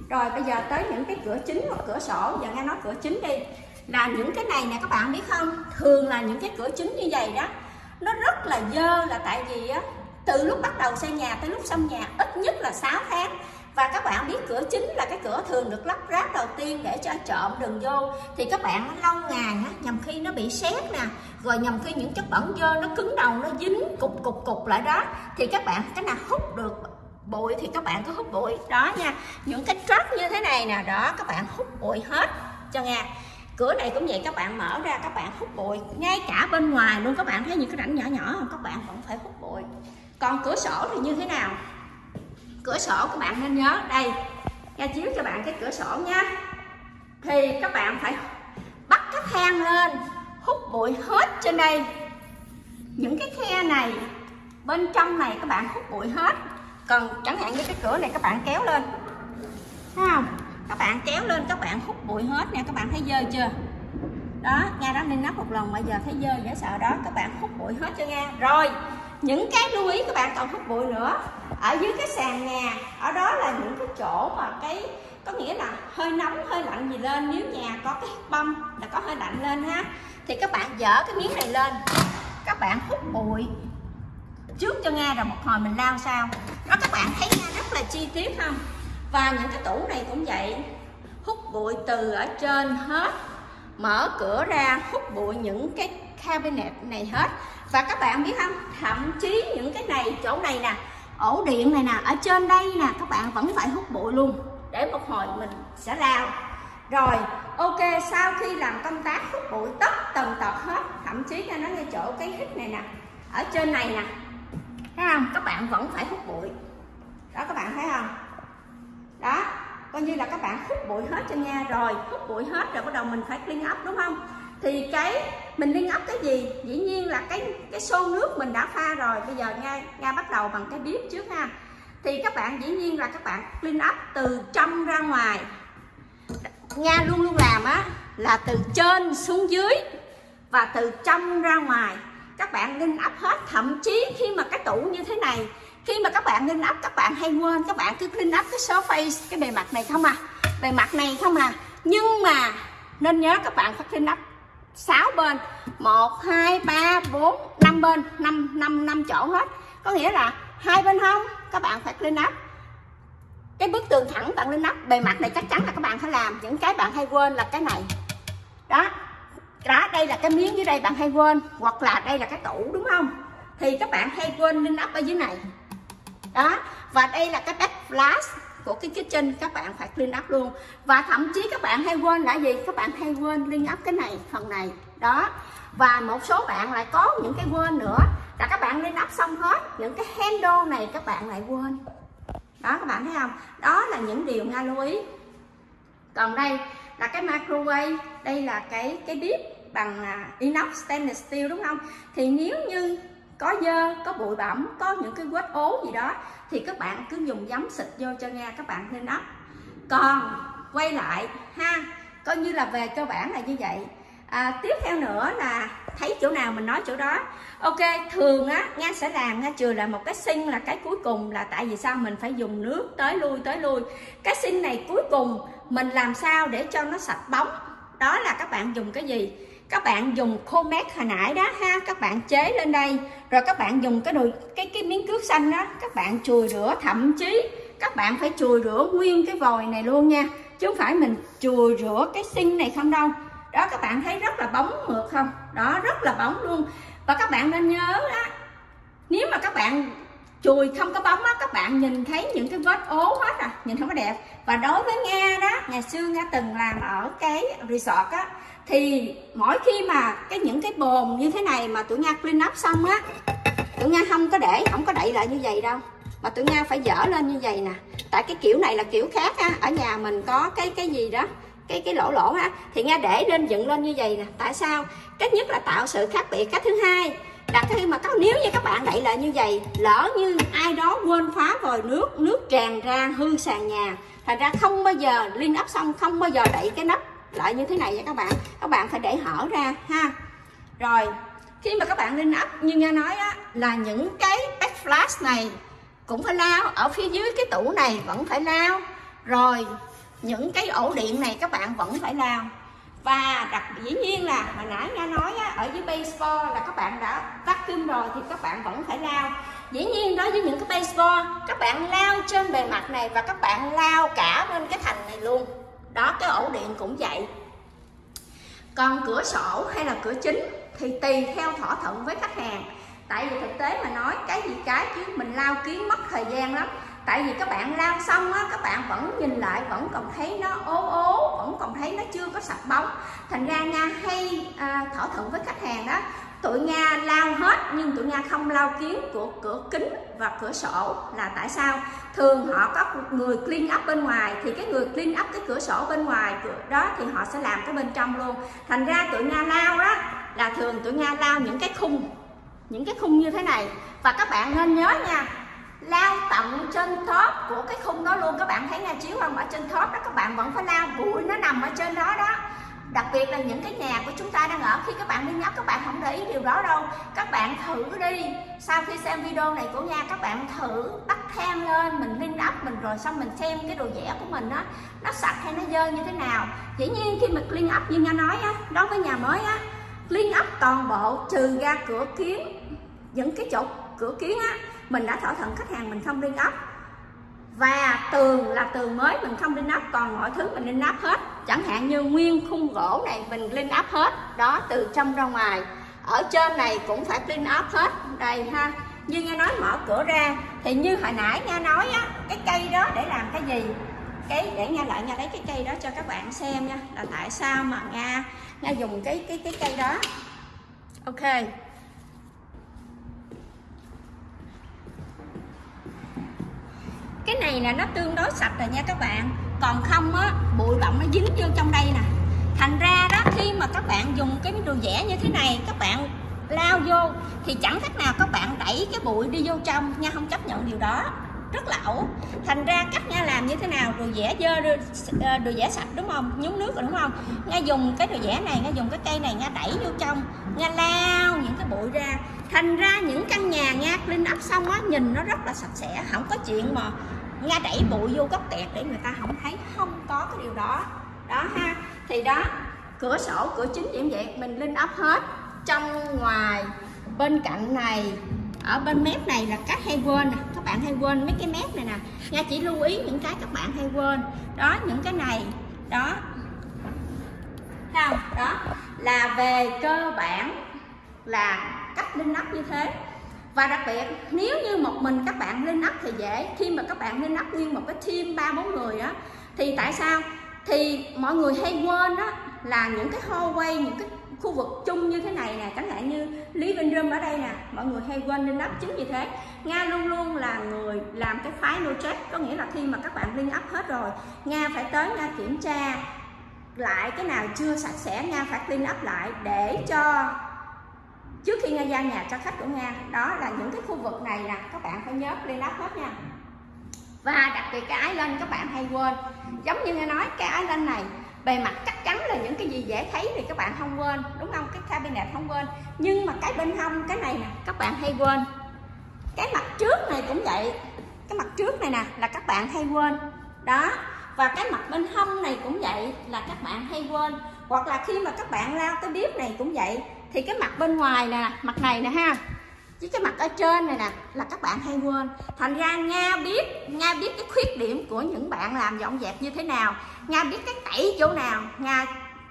Rồi bây giờ tới những cái cửa chính hoặc cửa sổ. Giờ Nga nói cửa chính đi, là những cái này nè các bạn biết không, thường là những cái cửa chính như vậy đó nó rất là dơ, là tại vì á, từ lúc bắt đầu xây nhà tới lúc xong nhà ít nhất là sáu tháng. Và các bạn biết cửa chính là cái cửa thường được lắp ráp đầu tiên để cho trộm đừng vô. Thì các bạn lâu ngày á, nhầm khi nó bị sét nè, rồi nhầm khi những chất bẩn dơ nó cứng đầu, nó dính cục cục cục lại đó, thì các bạn cái nào hút được bụi thì các bạn cứ hút bụi đó nha. Những cái trap như thế này nè đó, các bạn hút bụi hết cho Nga. Cửa này cũng vậy, các bạn mở ra các bạn hút bụi. Ngay cả bên ngoài luôn, các bạn thấy những cái rãnh nhỏ nhỏ không, các bạn vẫn phải hút bụi. Còn cửa sổ thì như thế nào? Cửa sổ các bạn nên nhớ, đây Nga chiếu cho bạn cái cửa sổ nha. Thì các bạn phải bắt cái thang lên, hút bụi hết trên đây. Những cái khe này, bên trong này các bạn hút bụi hết. Còn chẳng hạn như cái cửa này các bạn kéo lên, thấy không? Các bạn kéo lên các bạn hút bụi hết nè, các bạn thấy dơ chưa? Đó, Nga đã lên nắp một lần mà giờ thấy dơ dễ sợ đó, các bạn hút bụi hết cho Nga. Rồi, những cái lưu ý các bạn còn hút bụi nữa. Ở dưới cái sàn nhà, ở đó là những cái chỗ mà cái có nghĩa là hơi nóng, hơi lạnh gì lên, nếu nhà có cái bông là có hơi lạnh lên ha. Thì các bạn dỡ cái miếng này lên, các bạn hút bụi trước cho Nga rồi một hồi mình lao sao đó. Các bạn thấy Nga rất là chi tiết không? Và những cái tủ này cũng vậy, hút bụi từ ở trên hết, mở cửa ra hút bụi những cái cabinet này hết. Và các bạn biết không, thậm chí những cái này, chỗ này nè, ổ điện này nè, ở trên đây nè, các bạn vẫn phải hút bụi luôn. Để một hồi mình sẽ lao. Rồi, ok, sau khi làm công tác hút bụi tất tần tật hết, thậm chí cho nó ngay chỗ cái hít này nè, ở trên này nè, thấy không, các bạn vẫn phải hút bụi. Đó, các bạn thấy không? Đó, coi như là các bạn hút bụi hết cho Nga rồi, hút bụi hết rồi bắt đầu mình phải clean up, đúng không? Thì cái mình clean up cái gì? Dĩ nhiên là cái cái xô nước mình đã pha rồi. Bây giờ Nga Nga bắt đầu bằng cái bếp trước ha. Thì các bạn dĩ nhiên là các bạn clean up từ trong ra ngoài. Nga luôn luôn làm á là từ trên xuống dưới và từ trong ra ngoài. Các bạn clean up hết, thậm chí khi mà cái tủ như thế này, khi mà các bạn clean up các bạn hay quên, các bạn cứ clean up cái surface, cái bề mặt này không à, bề mặt này không à. Nhưng mà nên nhớ các bạn phải clean up sáu bên, một, hai, ba, bốn, năm bên, năm, năm, năm chỗ hết. Có nghĩa là hai bên hông, các bạn phải clean up. Cái bức tường thẳng bạn clean up, bề mặt này chắc chắn là các bạn phải làm. Những cái bạn hay quên là cái này. Đó. Đó, đây là cái miếng dưới đây bạn hay quên, hoặc là đây là cái tủ, đúng không? Thì các bạn hay quên clean up ở dưới này. Đó, và đây là cái backflash của cái kitchen, các bạn phải clean up luôn. Và thậm chí các bạn hay quên là gì? Các bạn hay quên clean up cái này, phần này. Đó. Và một số bạn lại có những cái quên nữa, là các bạn clean up xong hết, những cái handle này các bạn lại quên. Đó, các bạn thấy không? Đó là những điều Nga lưu ý. Còn đây là cái microwave, đây là cái cái bếp bằng inox stainless steel, đúng không? Thì nếu như có dơ, có bụi bẩm, có những cái vết ố gì đó thì các bạn cứ dùng giấm xịt vô cho Nga, các bạn clean up. Còn quay lại ha, coi như là về cơ bản là như vậy. À, tiếp theo nữa là thấy chỗ nào mình nói chỗ đó. Ok, thường á Nga sẽ làm, Nga chừa lại một cái sink là cái cuối cùng, là tại vì sao mình phải dùng nước tới lui tới lui. Cái sink này cuối cùng mình làm sao để cho nó sạch bóng. Đó là các bạn dùng cái gì? Các bạn dùng khô mét hồi nãy đó ha, các bạn chế lên đây, rồi các bạn dùng cái đùi, cái cái miếng cước xanh đó, các bạn chùi rửa, thậm chí các bạn phải chùi rửa nguyên cái vòi này luôn nha, chứ không phải mình chùi rửa cái sink này không đâu. Đó, các bạn thấy rất là bóng mượt không? Đó, rất là bóng luôn. Và các bạn nên nhớ đó, nếu mà các bạn chùi không có bóng á, các bạn nhìn thấy những cái vết ố hết à, nhìn không có đẹp. Và đối với Nga đó, ngày xưa Nga từng làm ở cái resort á, thì mỗi khi mà cái những cái bồn như thế này mà tụi Nga clean up xong á, tụi Nga không có để, không có đậy lại như vậy đâu, mà tụi Nga phải dở lên như vậy nè. Tại cái kiểu này là kiểu khác ha, ở nhà mình có cái cái gì đó, cái cái lỗ lỗ ha, thì Nga để lên dựng lên như vậy nè. Tại sao? Cái nhất là tạo sự khác biệt, cái thứ hai là khi mà các, nếu như các bạn đậy lại như vậy, lỡ như ai đó quên khóa vòi nước, nước tràn ra hư sàn nhà, thành ra không bao giờ clean up xong, không bao giờ đậy cái nắp lại như thế này nha các bạn. Các bạn phải để hở ra ha. Rồi khi mà các bạn clean up như Nga nói á, là những cái backflash này cũng phải lao, ở phía dưới cái tủ này vẫn phải lao, rồi những cái ổ điện này các bạn vẫn phải lao. Và đặc dĩ nhiên là hồi nãy Nga nói á, ở dưới baseboard là các bạn đã vacuum rồi thì các bạn vẫn phải lao. Dĩ nhiên đối với những cái baseboard, các bạn lao trên bề mặt này và các bạn lao cả bên cái thành này luôn. Đó, cái ổ điện cũng vậy. Còn cửa sổ hay là cửa chính thì tùy theo thỏa thuận với khách hàng. Tại vì thực tế mà nói, cái gì cái chứ mình lao kiến mất thời gian lắm. Tại vì các bạn lao xong á, các bạn vẫn nhìn lại, vẫn còn thấy nó ố ố, vẫn còn thấy nó chưa có sạch bóng. Thành ra Nga hay à, thỏa thuận với khách hàng đó, tụi Nga lao hết nhưng tụi Nga không lao kiến của cửa kính và cửa sổ. Là tại sao? Thường họ có người clean up bên ngoài, thì cái người clean up cái cửa sổ bên ngoài đó thì họ sẽ làm cái bên trong luôn. Thành ra tụi Nga lao đó là thường tụi Nga lao những cái khung, những cái khung như thế này. Và các bạn nên nhớ nha, lao tận trên top của cái khung đó luôn. Các bạn thấy Nga chiếu không? Ở trên top đó các bạn vẫn phải lao, bụi nó nằm ở trên đó đó. Đặc biệt là những cái nhà của chúng ta đang ở, khi các bạn đi nhóc các bạn không để ý điều đó đâu. Các bạn thử đi, sau khi xem video này của Nga, các bạn thử bắt thang lên, mình clean up mình rồi xong mình xem cái đồ vẽ của mình á, nó sạch hay nó dơ như thế nào. Dĩ nhiên khi mình clean up như Nga nói á, đối với nhà mới á, clean up toàn bộ trừ ra cửa kiến, những cái chỗ cửa kiến á, mình đã thỏa thuận khách hàng mình không lên ốc, và tường là tường mới mình không lên ốc, còn mọi thứ mình lên ốc hết. Chẳng hạn như nguyên khung gỗ này mình lên ốc hết đó, từ trong ra ngoài. Ở trên này cũng phải clean up hết đây ha. Như Nga nói mở cửa ra thì như hồi nãy Nga nói á, cái cây đó để làm cái gì, cái để Nga lại Nga lấy cái cây đó cho các bạn xem nha, là tại sao mà Nga Nga dùng cái cái cái cây đó. Ok, cái này là nó tương đối sạch rồi nha các bạn, còn không á bụi bặm nó dính vô trong đây nè. Thành ra đó, khi mà các bạn dùng cái đồ vẽ như thế này, các bạn lao vô thì chẳng khác nào các bạn đẩy cái bụi đi vô trong. Nha không chấp nhận điều đó, rất là ẩu. Thành ra cách Nga làm như thế nào, đồ vẽ dơ, đồ vẽ sạch đúng không, nhúng nước rồi đúng không, Nga dùng cái đồ vẽ này, Nga dùng cái cây này, Nga đẩy vô trong, Nga lao những cái bụi ra. Thành ra những căn nhà Nga clean up xong á, nhìn nó rất là sạch sẽ, không có chuyện mà Nga đẩy bụi vô góc tẹt để người ta không thấy, không có cái điều đó đó ha. Thì đó, cửa sổ, cửa chính điểm vậy mình lên ốc hết, trong ngoài. Bên cạnh này, ở bên mép này là cách hay quên nè, các bạn hay quên mấy cái mép này nè, Nga chỉ lưu ý những cái các bạn hay quên đó, những cái này đó, thấy không? Đó là về cơ bản là cách lên ốc như thế. Và đặc biệt nếu như một mình các bạn lên ốc thì dễ, khi mà các bạn lên ốc nguyên một cái team ba bốn người á thì tại sao thì mọi người hay quên đó là những cái hallway, những cái khu vực chung như thế này nè, chẳng hạn như living room ở đây nè, mọi người hay quên lên ấp. Chính vì thế Nga luôn luôn là người làm cái file no check, có nghĩa là khi mà các bạn lên ấp hết rồi, Nga phải tới Nga kiểm tra lại cái nào chưa sạch sẽ, Nga phải clean up lại để cho trước khi Nga giao nhà cho khách của Nga. Đó là những cái khu vực này nè, các bạn phải nhớ clean up hết nha. Và đặc biệt cái island các bạn hay quên, giống như Nga nói cái island này bề mặt chắc chắn là những cái gì dễ thấy thì các bạn không quên đúng không, cái cabinet không quên, nhưng mà cái bên hông cái này nè các bạn hay quên, cái mặt trước này cũng vậy, cái mặt trước này nè là các bạn hay quên đó, và cái mặt bên hông này cũng vậy là các bạn hay quên. Hoặc là khi mà các bạn lao tới bếp này cũng vậy, thì cái mặt bên ngoài nè, mặt này nè ha, chứ cái mặt ở trên này nè là các bạn hay quên. Thành ra Nga biết, Nga biết cái khuyết điểm của những bạn làm dọn dẹp như thế nào, Nga biết cái tẩy chỗ nào, Nga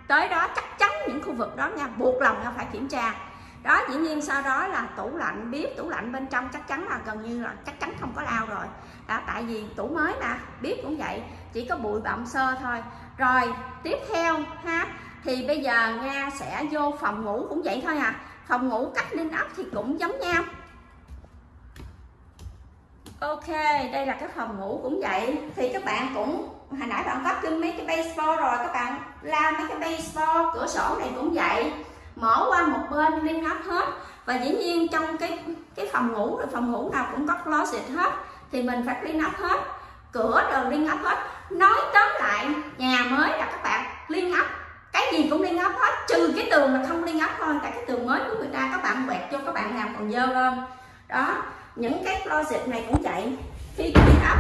tới đó chắc chắn những khu vực đó Nga buộc lòng Nga phải kiểm tra. Đó, dĩ nhiên sau đó là tủ lạnh, bếp, tủ lạnh bên trong chắc chắn là gần như là chắc chắn không có lao rồi. Đó, tại vì tủ mới mà, bếp cũng vậy, chỉ có bụi bặm sơ thôi. Rồi, tiếp theo ha, thì bây giờ Nga sẽ vô phòng ngủ cũng vậy thôi à. Phòng ngủ cách lên ốc thì cũng giống nhau. Ok, đây là cái phòng ngủ cũng vậy. Thì các bạn cũng, hồi nãy bạn có kinh mấy cái baseboard rồi, các bạn làm mấy cái baseboard, cửa sổ này cũng vậy, mở qua một bên lên ốc hết. Và dĩ nhiên trong cái cái phòng ngủ, rồi phòng ngủ nào cũng có closet hết, thì mình phải lên ốc hết, cửa đều lên ốc hết. Nói tóm lại, nhà mới là các bạn lên ốc, cái gì cũng liên ốc hết, trừ cái tường là không liên ốc thôi, tại cái tường mới của người ta các bạn quẹt cho các bạn làm còn dơ hơn. Đó, những cái closet này cũng vậy, khi liên ốc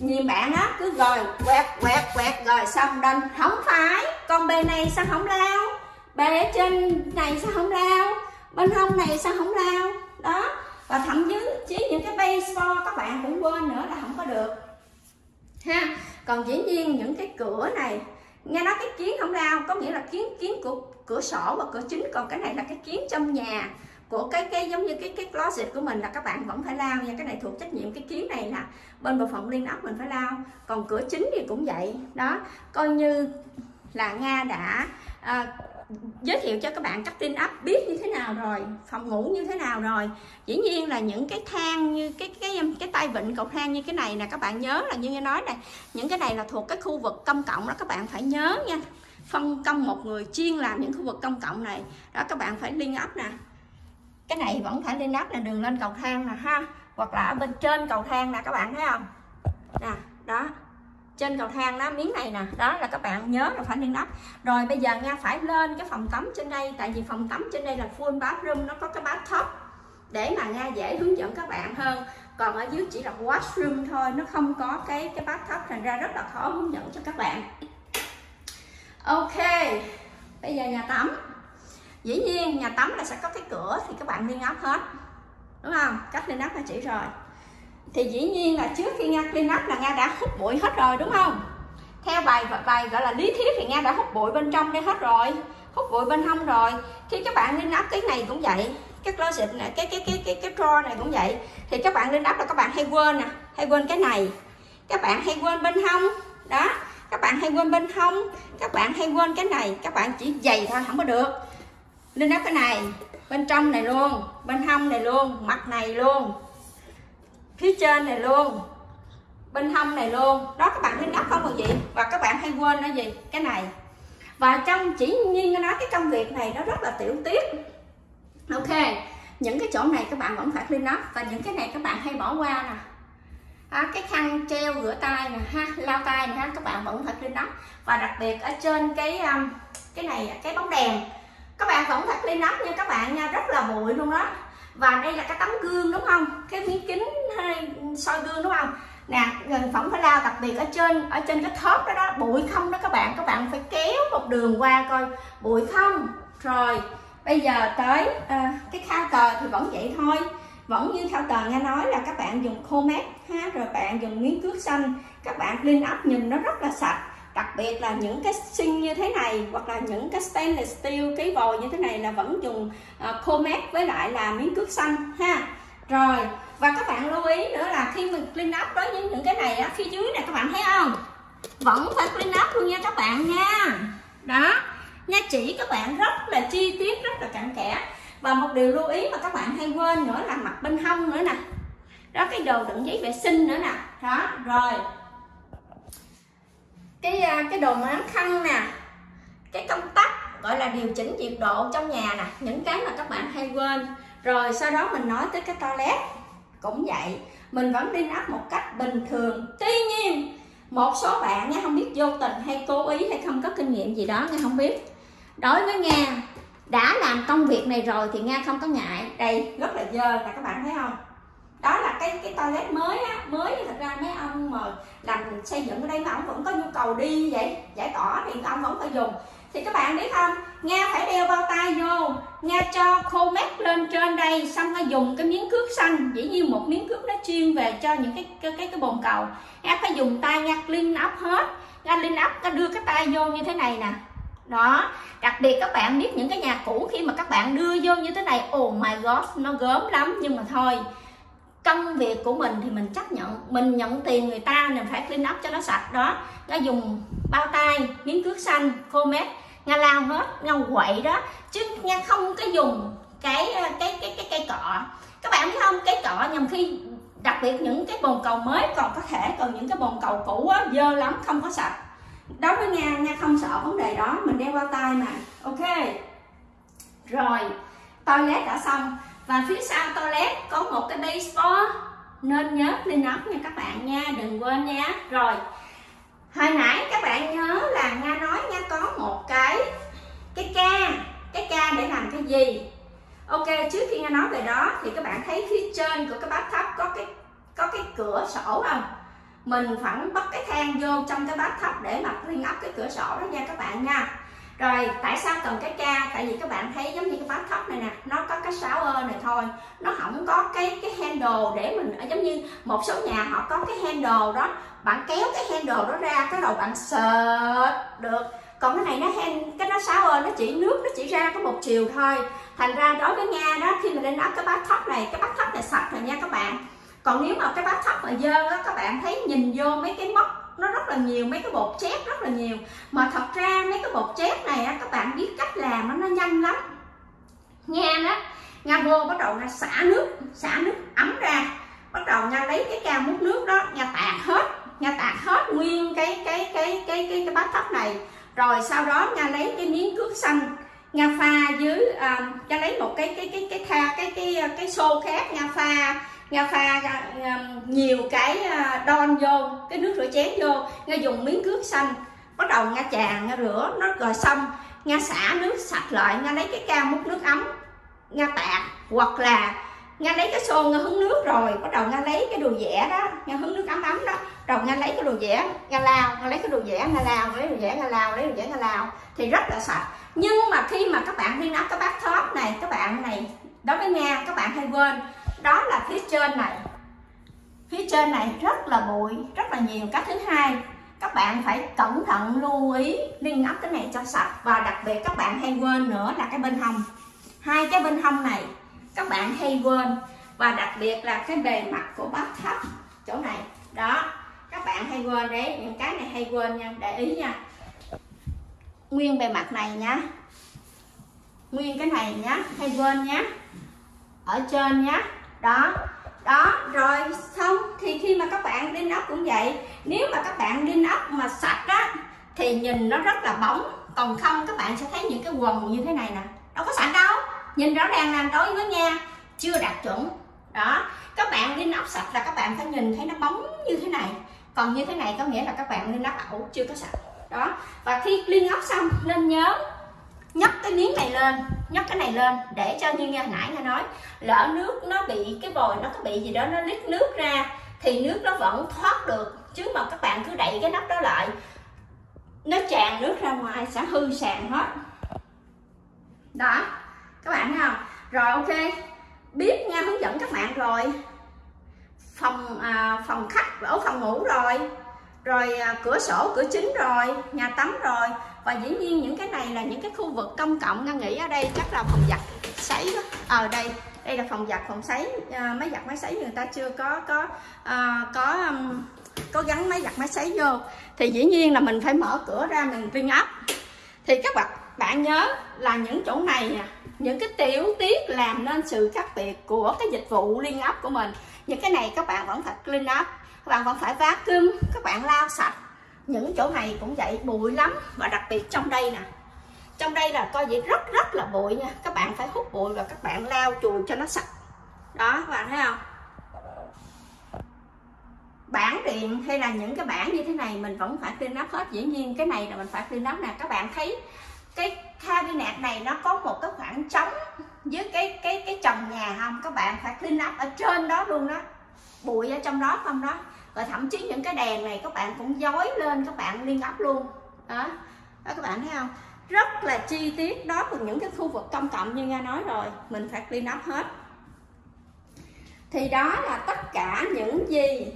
nhìn bạn á cứ rồi quẹt quẹt quẹt rồi xong đinh, không phải, con bề này sao không lao, bề trên này sao không lao, bên hông này sao không lao. Đó, và thậm chí những cái baseboard các bạn cũng quên nữa là không có được ha. Còn dĩ nhiên những cái cửa này Nga nói cái kiến không lao, có nghĩa là kiến kiến của cửa sổ và cửa chính, còn cái này là cái kiến trong nhà của cái cái giống như cái cái closet của mình là các bạn vẫn phải lao nha, cái này thuộc trách nhiệm cái kiến này là bên bộ phận liên ốc mình phải lao, còn cửa chính thì cũng vậy. Đó, coi như là Nga đã à, giới thiệu cho các bạn cách clean up biết như thế nào rồi, phòng ngủ như thế nào rồi. Dĩ nhiên là những cái thang như cái cái cái, cái tay vịn cầu thang như cái này nè, các bạn nhớ là như Nga nói này, những cái này là thuộc cái khu vực công cộng đó, các bạn phải nhớ nha, phân công một người chuyên làm những khu vực công cộng này. Đó, các bạn phải clean up nè, cái này vẫn phải clean up là đường lên cầu thang nè ha, hoặc là ở bên trên cầu thang nè, các bạn thấy không nè, đó trên cầu thang đó, miếng này nè, đó là các bạn nhớ là phải lên ốc. Rồi bây giờ Nga phải lên cái phòng tắm trên đây, tại vì phòng tắm trên đây là full bathroom, nó có cái bathtub để mà Nga dễ hướng dẫn các bạn hơn, còn ở dưới chỉ là washroom thôi, nó không có cái cái bathtub, thành ra rất là khó hướng dẫn cho các bạn. Ok, bây giờ nhà tắm, dĩ nhiên nhà tắm là sẽ có cái cửa thì các bạn lên ốc hết đúng không? Cách clean up Nga chỉ rồi. Thì dĩ nhiên là trước khi Nga clean up là Nga đã hút bụi hết rồi đúng không? Theo bài bài gọi là lý thuyết thì Nga đã hút bụi bên trong đây hết rồi, hút bụi bên hông rồi. Khi các bạn clean up cái này cũng vậy, cái closet này, cái cái cái cái cái drawer này cũng vậy. Thì các bạn clean up là các bạn hay quên nè, hay quên cái này, các bạn hay quên bên hông đó, các bạn hay quên bên hông, các bạn hay quên cái này, các bạn chỉ dày thôi không có được. Clean up cái này, bên trong này luôn, bên hông này luôn, mặt này luôn, phía trên này luôn, bên hông này luôn. Đó, các bạn clean up không còn gì. Và các bạn hay quên cái gì? Cái này. Và trong chỉ nhiên nó nói cái công việc này nó rất là tiểu tiết. Ok, những cái chỗ này các bạn vẫn phải clean up. Và những cái này các bạn hay bỏ qua nè. À, cái khăn treo rửa tay nè ha, lau tay nè ha, các bạn vẫn phải clean up. Và đặc biệt ở trên cái cái này, cái bóng đèn, các bạn vẫn phải clean up nha các bạn nha, rất là bụi luôn đó. Và đây là cái tấm gương đúng không? Cái miếng kính soi gương đúng không? Nè, vẫn phải lau, đặc biệt ở trên ở trên cái thớp đó đó, bụi không đó các bạn, các bạn phải kéo một đường qua coi bụi không. Rồi, bây giờ tới à, cái khao tờ thì vẫn vậy thôi. Vẫn như khao tờ Nga nói là các bạn dùng khô mát ha, rồi bạn dùng miếng cước xanh, các bạn clean up nhìn nó rất là sạch. Đặc biệt là những cái sink như thế này hoặc là những cái stainless steel, cái vòi như thế này là vẫn dùng uh, khô mát với lại là miếng cước xanh ha. Rồi, và các bạn lưu ý nữa là khi mình clean up đối với những cái này á, phía dưới này các bạn thấy không? Vẫn phải clean up luôn nha các bạn nha. Đó, Nga chỉ các bạn rất là chi tiết, rất là cặn kẽ. Và một điều lưu ý mà các bạn hay quên nữa là mặt bên hông nữa nè. Đó, cái đồ đựng giấy vệ sinh nữa nè. Đó, rồi cái cái đồ nắm khăn nè, cái công tắc gọi là điều chỉnh nhiệt độ trong nhà nè, những cái mà các bạn hay quên. Rồi sau đó mình nói tới cái toilet cũng vậy, mình vẫn clean up một cách bình thường. Tuy nhiên một số bạn nha, không biết vô tình hay cố ý hay không có kinh nghiệm gì đó Nga không biết, đối với Nga đã làm công việc này rồi thì Nga không có ngại. Đây rất là dơ là các bạn thấy không? Đó là cái cái toilet mới á, mới thật ra mấy ông mà làm xây dựng ở đây mà ông vẫn có nhu cầu đi vậy, giải tỏa thì ông vẫn phải dùng. Thì các bạn biết không, Nga phải đeo bao tay vô, Nga cho khô mát lên trên đây, xong Nga dùng cái miếng cước xanh, dĩ nhiên một miếng cước nó chuyên về cho những cái cái cái, cái bồn cầu. Nga phải dùng tay Nga clean up hết, Nga clean up, Nga đưa cái tay vô như thế này nè. Đó, đặc biệt các bạn biết những cái nhà cũ khi mà các bạn đưa vô như thế này, oh my god, nó gớm lắm. Nhưng mà thôi, công việc của mình thì mình chấp nhận, mình nhận tiền người ta nên phải clean up cho nó sạch. Đó, Nga dùng bao tay, miếng cước xanh, khô mát, Nga lao hết, Nga quậy đó, chứ Nga không có dùng cái cái cái cái cây cọ. Các bạn thấy không, cái cọ nhằm khi đặc biệt những cái bồn cầu mới còn có thể, còn những cái bồn cầu cũ á dơ lắm, không có sạch. Đối với Nga, Nga không sợ vấn đề đó, mình đeo bao tay mà. Ok, rồi toilet đã xong. Và phía sau toilet có một cái baseboard, nên nhớ clean up nha các bạn nha, đừng quên nha. Rồi, hồi nãy các bạn nhớ là Nga nói Nga có một cái cái ca, cái ca để làm cái gì? Ok, trước khi Nga nói về đó thì các bạn thấy phía trên của cái bathtub có cái có cái cửa sổ không? Mình phải bắt cái thang vô trong cái bathtub để mà clean up cái cửa sổ đó nha các bạn nha. Rồi, tại sao cần cái ca? Tại vì các bạn thấy giống như cái bathtub này nè, nó có cái shower này thôi, nó không có cái cái handle để mình, giống như một số nhà họ có cái handle đó, bạn kéo cái handle đó ra, cái đầu bạn sờ được. Còn cái này nó hand, cái nó shower nó chỉ nước, nó chỉ ra có một chiều thôi. Thành ra đối với Nga đó, khi mình lên áp cái bathtub này, cái bathtub này sạch rồi nha các bạn. Còn nếu mà cái bathtub mà dơ á, các bạn thấy nhìn vô mấy cái móc nó rất là nhiều, mấy cái bột chét rất là nhiều. Mà thật ra mấy cái bột chét này á, các bạn biết cách làm nó, nó nhanh lắm. Nga đó, Nga vô bắt đầu Nga xả nước, xả nước ấm ra, bắt đầu Nga lấy cái ca múc nước đó, Nga tạt hết, Nga tạt hết nguyên cái cái cái cái cái cái bathtub này. Rồi sau đó Nga lấy cái miếng cước xanh, Nga pha dưới, à, Nga lấy một cái cái cái cái tha cái cái cái, cái xô khác, Nga pha Nga pha nhiều cái đon vô, cái nước rửa chén vô, Nga dùng miếng cước xanh, bắt đầu Nga chà, Nga rửa, nó rồi xong, Nga xả nước sạch lại, Nga lấy cái ca múc nước ấm, Nga tạt, hoặc là Nga lấy cái xô, Nga hứng nước rồi, bắt đầu Nga lấy cái đồ dẻ đó, Nga hứng nước ấm ấm đó, rồi Nga lấy cái đồ dẻ, Nga lao, Nga lấy cái đồ dẻ, Nga lao, lấy đồ dẻ, Nga lao, lấy đồ dẻ, Nga lao, thì rất là sạch. Nhưng mà khi mà các bạn đi nắp cái bathtub này, các bạn này, đối với Nga, các bạn hay quên Đó là phía trên này. Phía trên này rất là bụi, rất là nhiều. Cái thứ hai, các bạn phải cẩn thận lưu ý nâng ấp cái này cho sạch. Và đặc biệt các bạn hay quên nữa là cái bên hông. Hai cái bên hông này các bạn hay quên. Và đặc biệt là cái bề mặt của bathtub chỗ này. Đó, các bạn hay quên đấy, những cái này hay quên nha, để ý nha. Nguyên bề mặt này nhá, nguyên cái này nhá, hay quên nhá, ở trên nhá. Đó, đó, rồi xong thì khi mà các bạn đinh ốc cũng vậy. Nếu mà các bạn đinh ốc mà sạch á thì nhìn nó rất là bóng. Còn không các bạn sẽ thấy những cái quần như thế này nè, đâu có sạch đâu. Nhìn rõ ràng là đối với nha, chưa đạt chuẩn. Đó, các bạn đinh ốc sạch là các bạn phải nhìn thấy nó bóng như thế này. Còn như thế này có nghĩa là các bạn đinh ốc ẩu, chưa có sạch. Đó, và khi đinh ốc xong nên nhớ nhấc cái miếng này lên, nhấc cái này lên để cho như nghe nãy nghe nói, lỡ nước nó bị cái vòi nó có bị gì đó nó lít nước ra thì nước nó vẫn thoát được, chứ mà các bạn cứ đậy cái nắp đó lại nó tràn nước ra ngoài sẽ hư sàn hết. Đó, các bạn thấy không? Rồi ok, biết nha, hướng dẫn các bạn rồi. Phòng à, phòng khách, ở phòng ngủ rồi. Rồi à, cửa sổ, cửa chính rồi, nhà tắm rồi. Và dĩ nhiên những cái này là những cái khu vực công cộng. Nga nghĩ ở đây chắc là phòng giặt sấy đó. Ở à, đây, đây là phòng giặt, phòng sấy, à, máy giặt máy sấy người ta chưa có có à, có um, có gắn máy giặt máy sấy vô. Thì dĩ nhiên là mình phải mở cửa ra mình viên ấp. Thì các bạn bạn nhớ là những chỗ này nè, những cái tiểu tiết làm nên sự khác biệt của cái dịch vụ liên ấp của mình. Những cái này các bạn vẫn phải clean up, các bạn vẫn phải vacuum, các bạn lau sạch. Những chỗ này cũng vậy, bụi lắm. Và đặc biệt trong đây nè, trong đây là coi vậy rất rất là bụi nha. Các bạn phải hút bụi và các bạn lau chùi cho nó sạch. Đó, các bạn thấy không? Bảng điện hay là những cái bảng như thế này mình vẫn phải clean up hết. Dĩ nhiên cái này là mình phải clean up nè. Các bạn thấy cái cabinet này nó có một cái khoảng trống với cái cái cái trần nhà không? Các bạn phải clean up ở trên đó luôn đó, bụi ở trong đó không đó. Rồi thậm chí những cái đèn này các bạn cũng dối lên, các bạn liên ấp luôn đó. Đó, các bạn thấy không? Rất là chi tiết. Đó là những cái khu vực công cộng như Nga nói rồi, mình phải clean up hết. Thì đó là tất cả những gì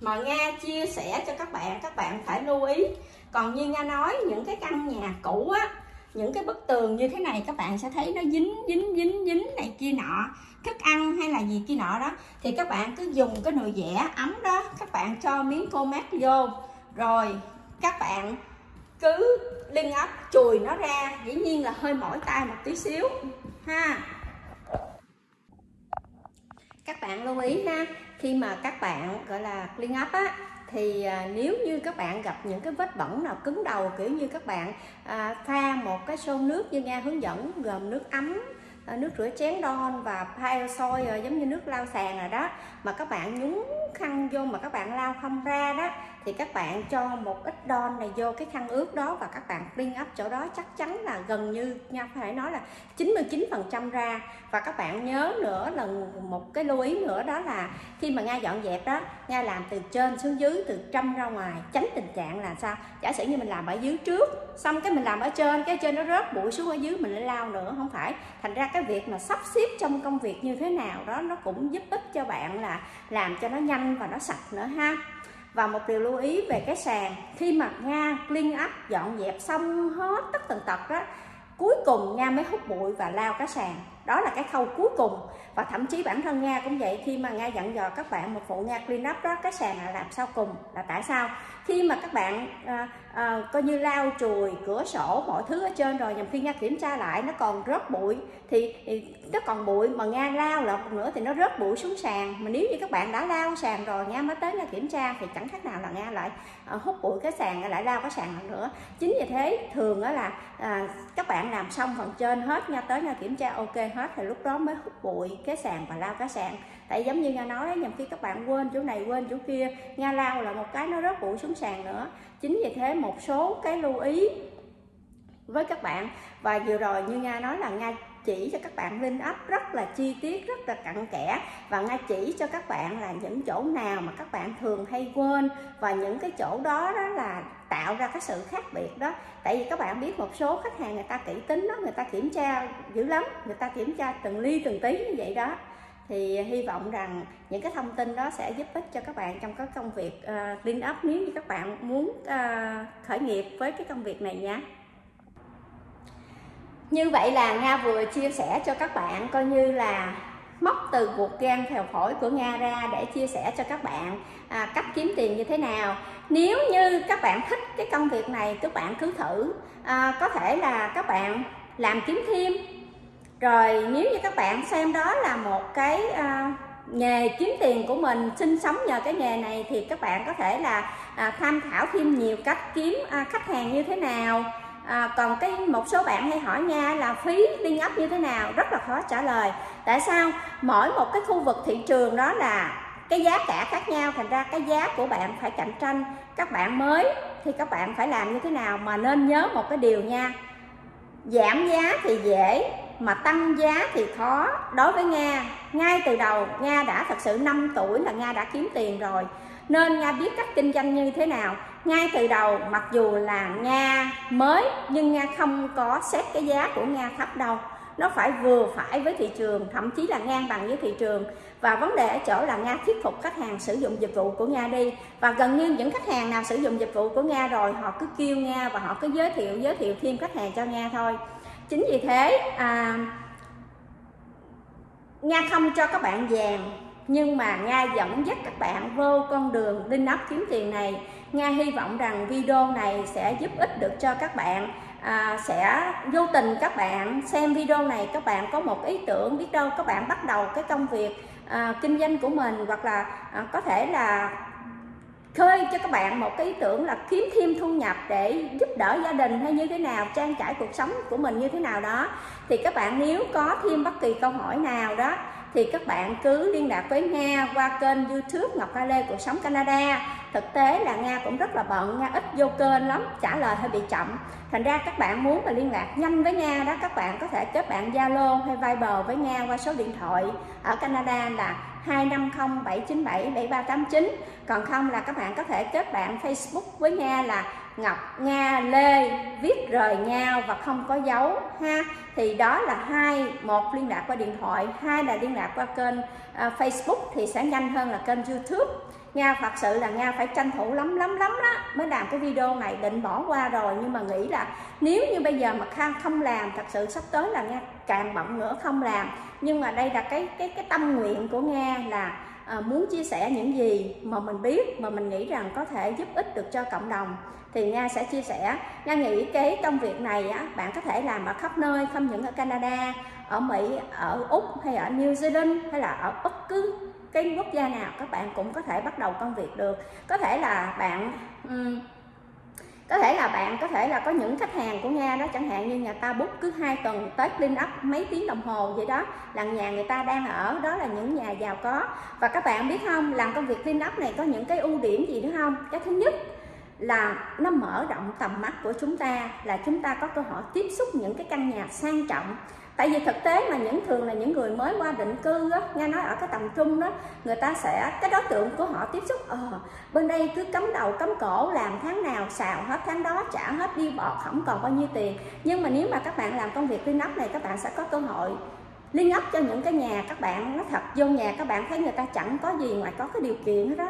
mà Nga chia sẻ cho các bạn, các bạn phải lưu ý. Còn như Nga nói, những cái căn nhà cũ á, những cái bức tường như thế này các bạn sẽ thấy nó dính dính dính dính này kia nọ, thức ăn hay là gì kia nọ đó. Thì các bạn cứ dùng cái nồi dẻ ấm đó, các bạn cho miếng cô mát vô, rồi các bạn cứ đinh ấp chùi nó ra. Dĩ nhiên là hơi mỏi tay một tí xíu ha, các bạn lưu ý ha. Khi mà các bạn gọi là clean up á, thì à, nếu như các bạn gặp những cái vết bẩn nào cứng đầu, kiểu như các bạn à, pha một cái xô nước như Nga hướng dẫn, gồm nước ấm, à, nước rửa chén đon và Pyrosol à, giống như nước lau sàn rồi đó, mà các bạn nhúng khăn vô mà các bạn lau không ra đó, thì các bạn cho một ít đon này vô cái khăn ướt đó và các bạn clean up chỗ đó. Chắc chắn là gần như Nga phải nói là chín mươi chín phần trăm ra. Và các bạn nhớ nữa là một cái lưu ý nữa đó là khi mà Nga dọn dẹp đó, Nga làm từ trên xuống dưới, từ trong ra ngoài, tránh tình trạng là sao, giả sử như mình làm ở dưới trước, xong cái mình làm ở trên, cái trên nó rớt bụi xuống ở dưới mình lại lau nữa, không phải. Thành ra cái việc mà sắp xếp trong công việc như thế nào đó nó cũng giúp ích cho bạn là làm cho nó nhanh và nó sạch nữa ha. Và một điều lưu ý về cái sàn, khi mà Nga clean up dọn dẹp xong hết tất tần tật đó, cuối cùng Nga mới hút bụi và lau cái sàn. Đó là cái khâu cuối cùng. Và thậm chí bản thân Nga cũng vậy, khi mà Nga dặn dò các bạn một vụ Nga clean up đó, cái sàn là làm sau cùng. Là tại sao? Khi mà các bạn à, à, coi như lau chùi cửa sổ mọi thứ ở trên rồi, nhằm khi Nga kiểm tra lại nó còn rớt bụi, thì, thì nó còn bụi mà Nga lau lại một nữa thì nó rớt bụi xuống sàn. Mà nếu như các bạn đã lau sàn rồi, Nga mới tới Nga kiểm tra thì chẳng khác nào là Nga lại à, hút bụi cái sàn, lại lau cái sàn nữa. Chính vì thế thường đó là à, các bạn làm xong phần trên hết, Nga tới Nga kiểm tra ok hết thì lúc đó mới hút bụi cái sàn và lau cái sàn. Tại giống như Nga nói, nhằm khi các bạn quên chỗ này quên chỗ kia, Nga lau là một cái nó rớt bụi xuống sàn nữa. Chính vì thế một số cái lưu ý với các bạn. Và vừa rồi như Nga nói là Nga chỉ cho các bạn link up rất là chi tiết, rất là cặn kẽ. Và Nga chỉ cho các bạn là những chỗ nào mà các bạn thường hay quên, và những cái chỗ đó đó là tạo ra cái sự khác biệt đó. Tại vì các bạn biết một số khách hàng người ta kỹ tính đó, người ta kiểm tra dữ lắm, người ta kiểm tra từng ly từng tí như vậy đó. Thì hy vọng rằng những cái thông tin đó sẽ giúp ích cho các bạn trong các công việc uh, clean up nếu như các bạn muốn uh, khởi nghiệp với cái công việc này nhé. Như vậy là Nga vừa chia sẻ cho các bạn coi như là móc từ ruột gan phèo phổi của Nga ra để chia sẻ cho các bạn à, cách kiếm tiền như thế nào. Nếu như các bạn thích cái công việc này, các bạn cứ thử à, có thể là các bạn làm kiếm thêm. Rồi nếu như các bạn xem đó là một cái à, nghề kiếm tiền của mình, sinh sống nhờ cái nghề này, thì các bạn có thể là à, tham khảo thêm nhiều cách kiếm à, khách hàng như thế nào. À, còn cái một số bạn hay hỏi Nga là phí clean up như thế nào, rất là khó trả lời. Tại sao? Mỗi một cái khu vực thị trường đó là cái giá cả khác nhau, thành ra cái giá của bạn phải cạnh tranh. Các bạn mới thì các bạn phải làm như thế nào, mà nên nhớ một cái điều nha, giảm giá thì dễ mà tăng giá thì khó. Đối với Nga, ngay từ đầu Nga đã thật sự năm tuổi là Nga đã kiếm tiền rồi, nên Nga biết cách kinh doanh như thế nào. Ngay từ đầu mặc dù là Nga mới nhưng Nga không có xét cái giá của Nga thấp đâu, nó phải vừa phải với thị trường, thậm chí là ngang bằng với thị trường. Và vấn đề ở chỗ là Nga thuyết phục khách hàng sử dụng dịch vụ của Nga đi. Và gần như những khách hàng nào sử dụng dịch vụ của Nga rồi họ cứ kêu Nga và họ cứ giới thiệu giới thiệu thêm khách hàng cho Nga thôi. Chính vì thế à, Nga không cho các bạn vàng, nhưng mà Nga dẫn dắt các bạn vô con đường clean up kiếm tiền này. Nga hy vọng rằng video này sẽ giúp ích được cho các bạn. À, sẽ vô tình các bạn xem video này, các bạn có một ý tưởng, biết đâu các bạn bắt đầu cái công việc à, kinh doanh của mình, hoặc là à, có thể là khơi cho các bạn một cái ý tưởng là kiếm thêm thu nhập để giúp đỡ gia đình hay như thế nào, trang trải cuộc sống của mình như thế nào đó. Thì các bạn nếu có thêm bất kỳ câu hỏi nào đó thì các bạn cứ liên lạc với Nga qua kênh YouTube Ngọc Nga Lê Cuộc Sống Canada. Thực tế là Nga cũng rất là bận, Nga ít vô kênh lắm, trả lời hơi bị chậm. Thành ra các bạn muốn mà liên lạc nhanh với Nga đó, các bạn có thể kết bạn Zalo hay Viber với Nga qua số điện thoại ở Canada là hai năm không bảy chín bảy bảy ba tám chín. Còn không là các bạn có thể kết bạn Facebook với Nga là Ngọc Nga Lê viết rời nhau và không có dấu ha. Thì đó là hai, một liên lạc qua điện thoại, hai là liên lạc qua kênh uh, Facebook thì sẽ nhanh hơn là kênh YouTube. Nga thật sự là Nga phải tranh thủ lắm lắm lắm đó mới làm cái video này, định bỏ qua rồi nhưng mà nghĩ là nếu như bây giờ mà Khang không làm, thật sự sắp tới là Nga càng bận nữa không làm. Nhưng mà đây là cái cái cái tâm nguyện của Nga là à, muốn chia sẻ những gì mà mình biết mà mình nghĩ rằng có thể giúp ích được cho cộng đồng thì Nga sẽ chia sẻ. Nga nghĩ cái công việc này á, bạn có thể làm ở khắp nơi, không những ở Canada, ở Mỹ, ở Úc hay ở New Zealand hay là ở bất cứ cái quốc gia nào các bạn cũng có thể bắt đầu công việc được. Có thể là bạn um, có thể là bạn có thể là có những khách hàng của Nga đó, chẳng hạn như nhà ta book cứ hai tuần Tết clean up mấy tiếng đồng hồ vậy đó, là nhà người ta đang ở, đó là những nhà giàu có. Và các bạn biết không, làm công việc clean up này có những cái ưu điểm gì nữa không? Cái thứ nhất là nó mở rộng tầm mắt của chúng ta, là chúng ta có cơ hội tiếp xúc những cái căn nhà sang trọng. Tại vì thực tế mà những thường là những người mới qua định cư á, Nga nói ở cái tầm trung đó, người ta sẽ cái đối tượng của họ tiếp xúc ờ, bên đây cứ cắm đầu cắm cổ, làm tháng nào xào hết tháng đó, trả hết đi bọt không còn bao nhiêu tiền. Nhưng mà nếu mà các bạn làm công việc clean up này, các bạn sẽ có cơ hội clean up cho những cái nhà các bạn. Nó thật, vô nhà các bạn thấy người ta chẳng có gì ngoài có cái điều kiện đó.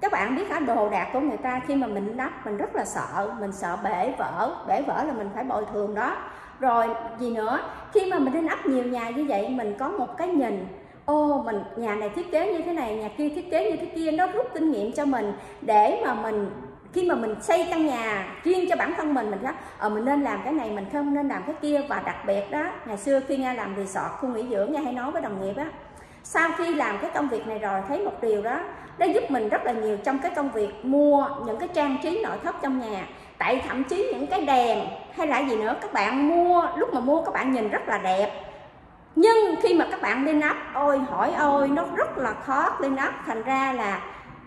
Các bạn biết hả, đồ đạc của người ta khi mà mình đắp mình rất là sợ, mình sợ bể vỡ, bể vỡ là mình phải bồi thường đó. Rồi gì nữa, khi mà mình lên ấp nhiều nhà như vậy mình có một cái nhìn, ô mình nhà này thiết kế như thế này, nhà kia thiết kế như thế kia, nó rút kinh nghiệm cho mình để mà mình khi mà mình xây căn nhà riêng cho bản thân mình, mình đó ờ, mình nên làm cái này, mình không nên làm cái kia. Và đặc biệt đó, ngày xưa khi Nga làm resort khu nghỉ dưỡng, Nga hay nói với đồng nghiệp á, sau khi làm cái công việc này rồi thấy một điều đó, nó giúp mình rất là nhiều trong cái công việc mua những cái trang trí nội thất trong nhà. Tại thậm chí những cái đèn hay là gì nữa, các bạn mua, lúc mà mua các bạn nhìn rất là đẹp, nhưng khi mà các bạn clean up, ôi hỏi ôi nó rất là khó clean up. Thành ra là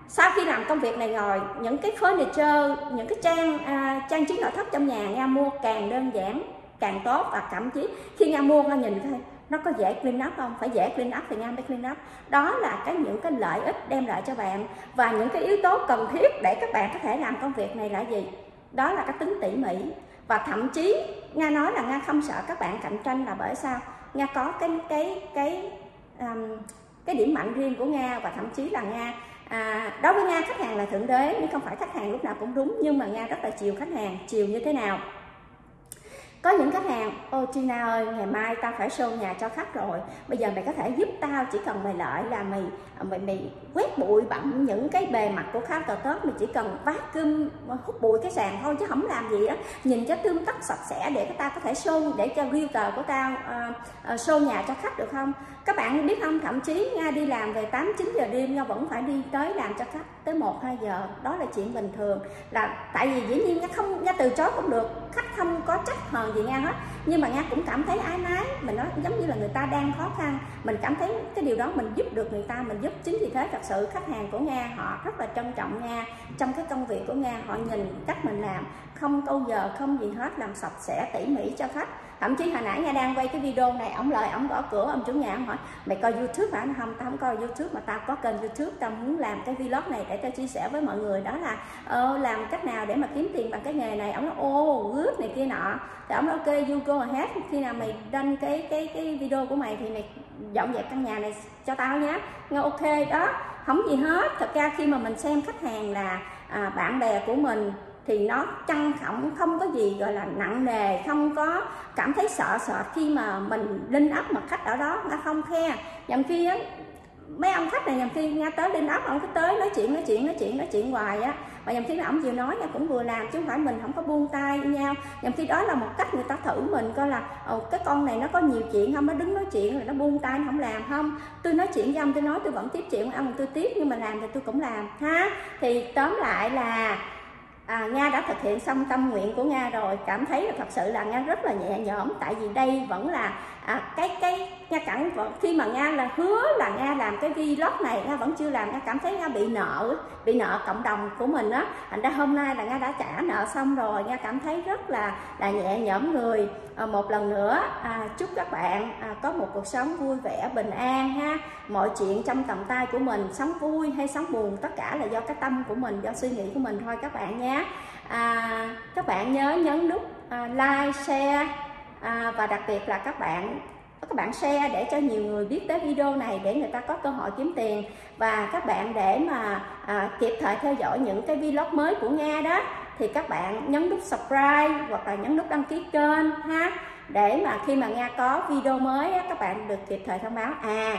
sau khi làm công việc này rồi, những cái furniture, những cái trang uh, trang trí nội thất trong nhà Nga mua càng đơn giản càng tốt. Và thậm chí khi Nga mua Nga nhìn thôi, nó có dễ clean up không? Phải dễ clean up thì Nga mới clean up. Đó là cái những cái lợi ích đem lại cho bạn. Và những cái yếu tố cần thiết để các bạn có thể làm công việc này là gì? Đó là cái tính tỉ mỉ. Và thậm chí Nga nói là Nga không sợ các bạn cạnh tranh là bởi sao? Nga có cái cái cái um, cái điểm mạnh riêng của Nga. Và thậm chí là Nga, à, đối với Nga khách hàng là thượng đế, nhưng không phải khách hàng lúc nào cũng đúng, nhưng mà Nga rất là chiều khách hàng. Chiều như thế nào? Có những khách hàng, ô Trina ơi, ngày mai tao phải show nhà cho khách rồi, bây giờ mày có thể giúp tao, chỉ cần mày lợi là mày mày mày quét bụi bặm những cái bề mặt của khao tờ tớt, mày chỉ cần vacuum hút bụi cái sàn thôi chứ không làm gì đó, nhìn cho tươm tất sạch sẽ để tao có thể show, để cho realtor của tao uh, show nhà cho khách được không? Các bạn biết không, thậm chí Nga đi làm về tám chín giờ đêm, Nga vẫn phải đi tới làm cho khách tới một hai giờ, đó là chuyện bình thường. Là tại vì dĩ nhiên Nga không, Nga từ chối cũng được, khách không có trách hờn gì Nga hết, nhưng mà Nga cũng cảm thấy ái nái, mình nói giống như là người ta đang khó khăn, mình cảm thấy cái điều đó mình giúp được người ta, mình giúp. Chính vì thế thật sự khách hàng của Nga họ rất là trân trọng Nga trong cái công việc của Nga, họ nhìn cách mình làm không câu giờ, không gì hết, làm sạch sẽ tỉ mỉ cho khách. Thậm chí hồi nãy Nga đang quay cái video này, ổng lời ổng gõ cửa, ông chủ nhà ổng hỏi mày coi YouTube hả? Không, tao không coi YouTube mà tao có kênh YouTube, tao muốn làm cái vlog này để tao chia sẻ với mọi người, đó là ờ, làm cách nào để mà kiếm tiền bằng cái nghề này. Ổng nói ô gớt này kia nọ, thì ổng nói ok you go ahead, khi nào mày đăng cái cái cái video của mày thì mày dọn dẹp căn nhà này cho tao nhé. Nga ok đó, không gì hết. Thật ra khi mà mình xem khách hàng là à, bạn bè của mình thì nó chăng khổng, không có gì gọi là nặng nề, không có cảm thấy sợ sợ khi mà mình linh ấp mà khách ở đó. Nga không khe nhầm khi á, mấy ông khách này nhầm khi Nga tới linh ấp, ông cứ tới nói chuyện nói chuyện nói chuyện nói chuyện hoài á, mà nhầm khi là ông vừa nói Nga cũng vừa làm, chứ không phải mình không có buông tay nhau. Nhầm khi đó là một cách người ta thử mình coi là ồ, cái con này nó có nhiều chuyện không, nó đứng nói chuyện rồi nó buông tay nó không làm không. Tôi nói chuyện với ông, tôi nói tôi vẫn tiếp chuyện với ông, tôi tiếp, nhưng mà làm thì tôi cũng làm ha. Thì tóm lại là À, Nga đã thực hiện xong tâm nguyện của Nga rồi, cảm thấy là thật sự là Nga rất là nhẹ nhõm, tại vì đây vẫn là à, cái cái Nga cảm khi mà Nga là hứa là Nga làm cái vlog này, Nga vẫn chưa làm, Nga cảm thấy Nga bị nợ, bị nợ cộng đồng của mình á, thành ra hôm nay là Nga đã trả nợ xong rồi, Nga cảm thấy rất là là nhẹ nhõm người. À, một lần nữa à, chúc các bạn à, có một cuộc sống vui vẻ bình an ha, mọi chuyện trong tầm tay của mình, sống vui hay sống buồn tất cả là do cái tâm của mình, do suy nghĩ của mình thôi các bạn nhé. À, các bạn nhớ nhấn nút à, like, share à, và đặc biệt là các bạn các bạn share để cho nhiều người biết tới video này để người ta có cơ hội kiếm tiền, và các bạn để mà à, kịp thời theo dõi những cái vlog mới của Nga đó thì các bạn nhấn nút subscribe hoặc là nhấn nút đăng ký kênh ha, để mà khi mà Nga có video mới á, các bạn được kịp thời thông báo. À,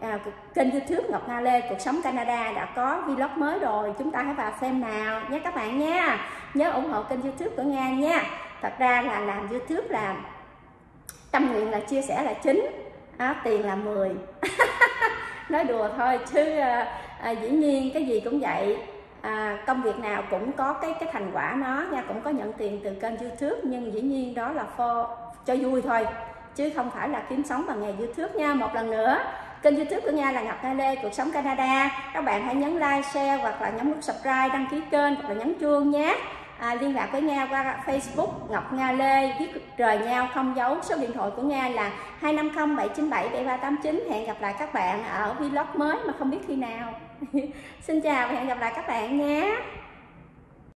à kênh YouTube Ngọc Nga Lê Cuộc Sống Canada đã có vlog mới rồi, chúng ta hãy vào xem nào nhé các bạn nha. Nhớ ủng hộ kênh YouTube của Nga nha. Thật ra là làm YouTube là tâm nguyện là chia sẻ là chính, à, tiền là mười. Nói đùa thôi chứ à, à, dĩ nhiên cái gì cũng vậy. À, công việc nào cũng có cái cái thành quả nó, Nga cũng có nhận tiền từ kênh YouTube, nhưng dĩ nhiên đó là for, cho vui thôi chứ không phải là kiếm sống bằng nghề YouTube nha. Một lần nữa kênh YouTube của Nga là Ngọc Nga Lê Cuộc Sống Canada, các bạn hãy nhấn like, share hoặc là nhấn nút subscribe, đăng ký kênh hoặc là nhấn chuông nhé. À, liên lạc với Nga qua Facebook Ngọc Nga Lê, viết rời nhau không dấu. Số điện thoại của Nga là hai năm không bảy chín bảy bảy ba tám chín. Hẹn gặp lại các bạn ở vlog mới mà không biết khi nào. Xin chào và hẹn gặp lại các bạn nhé.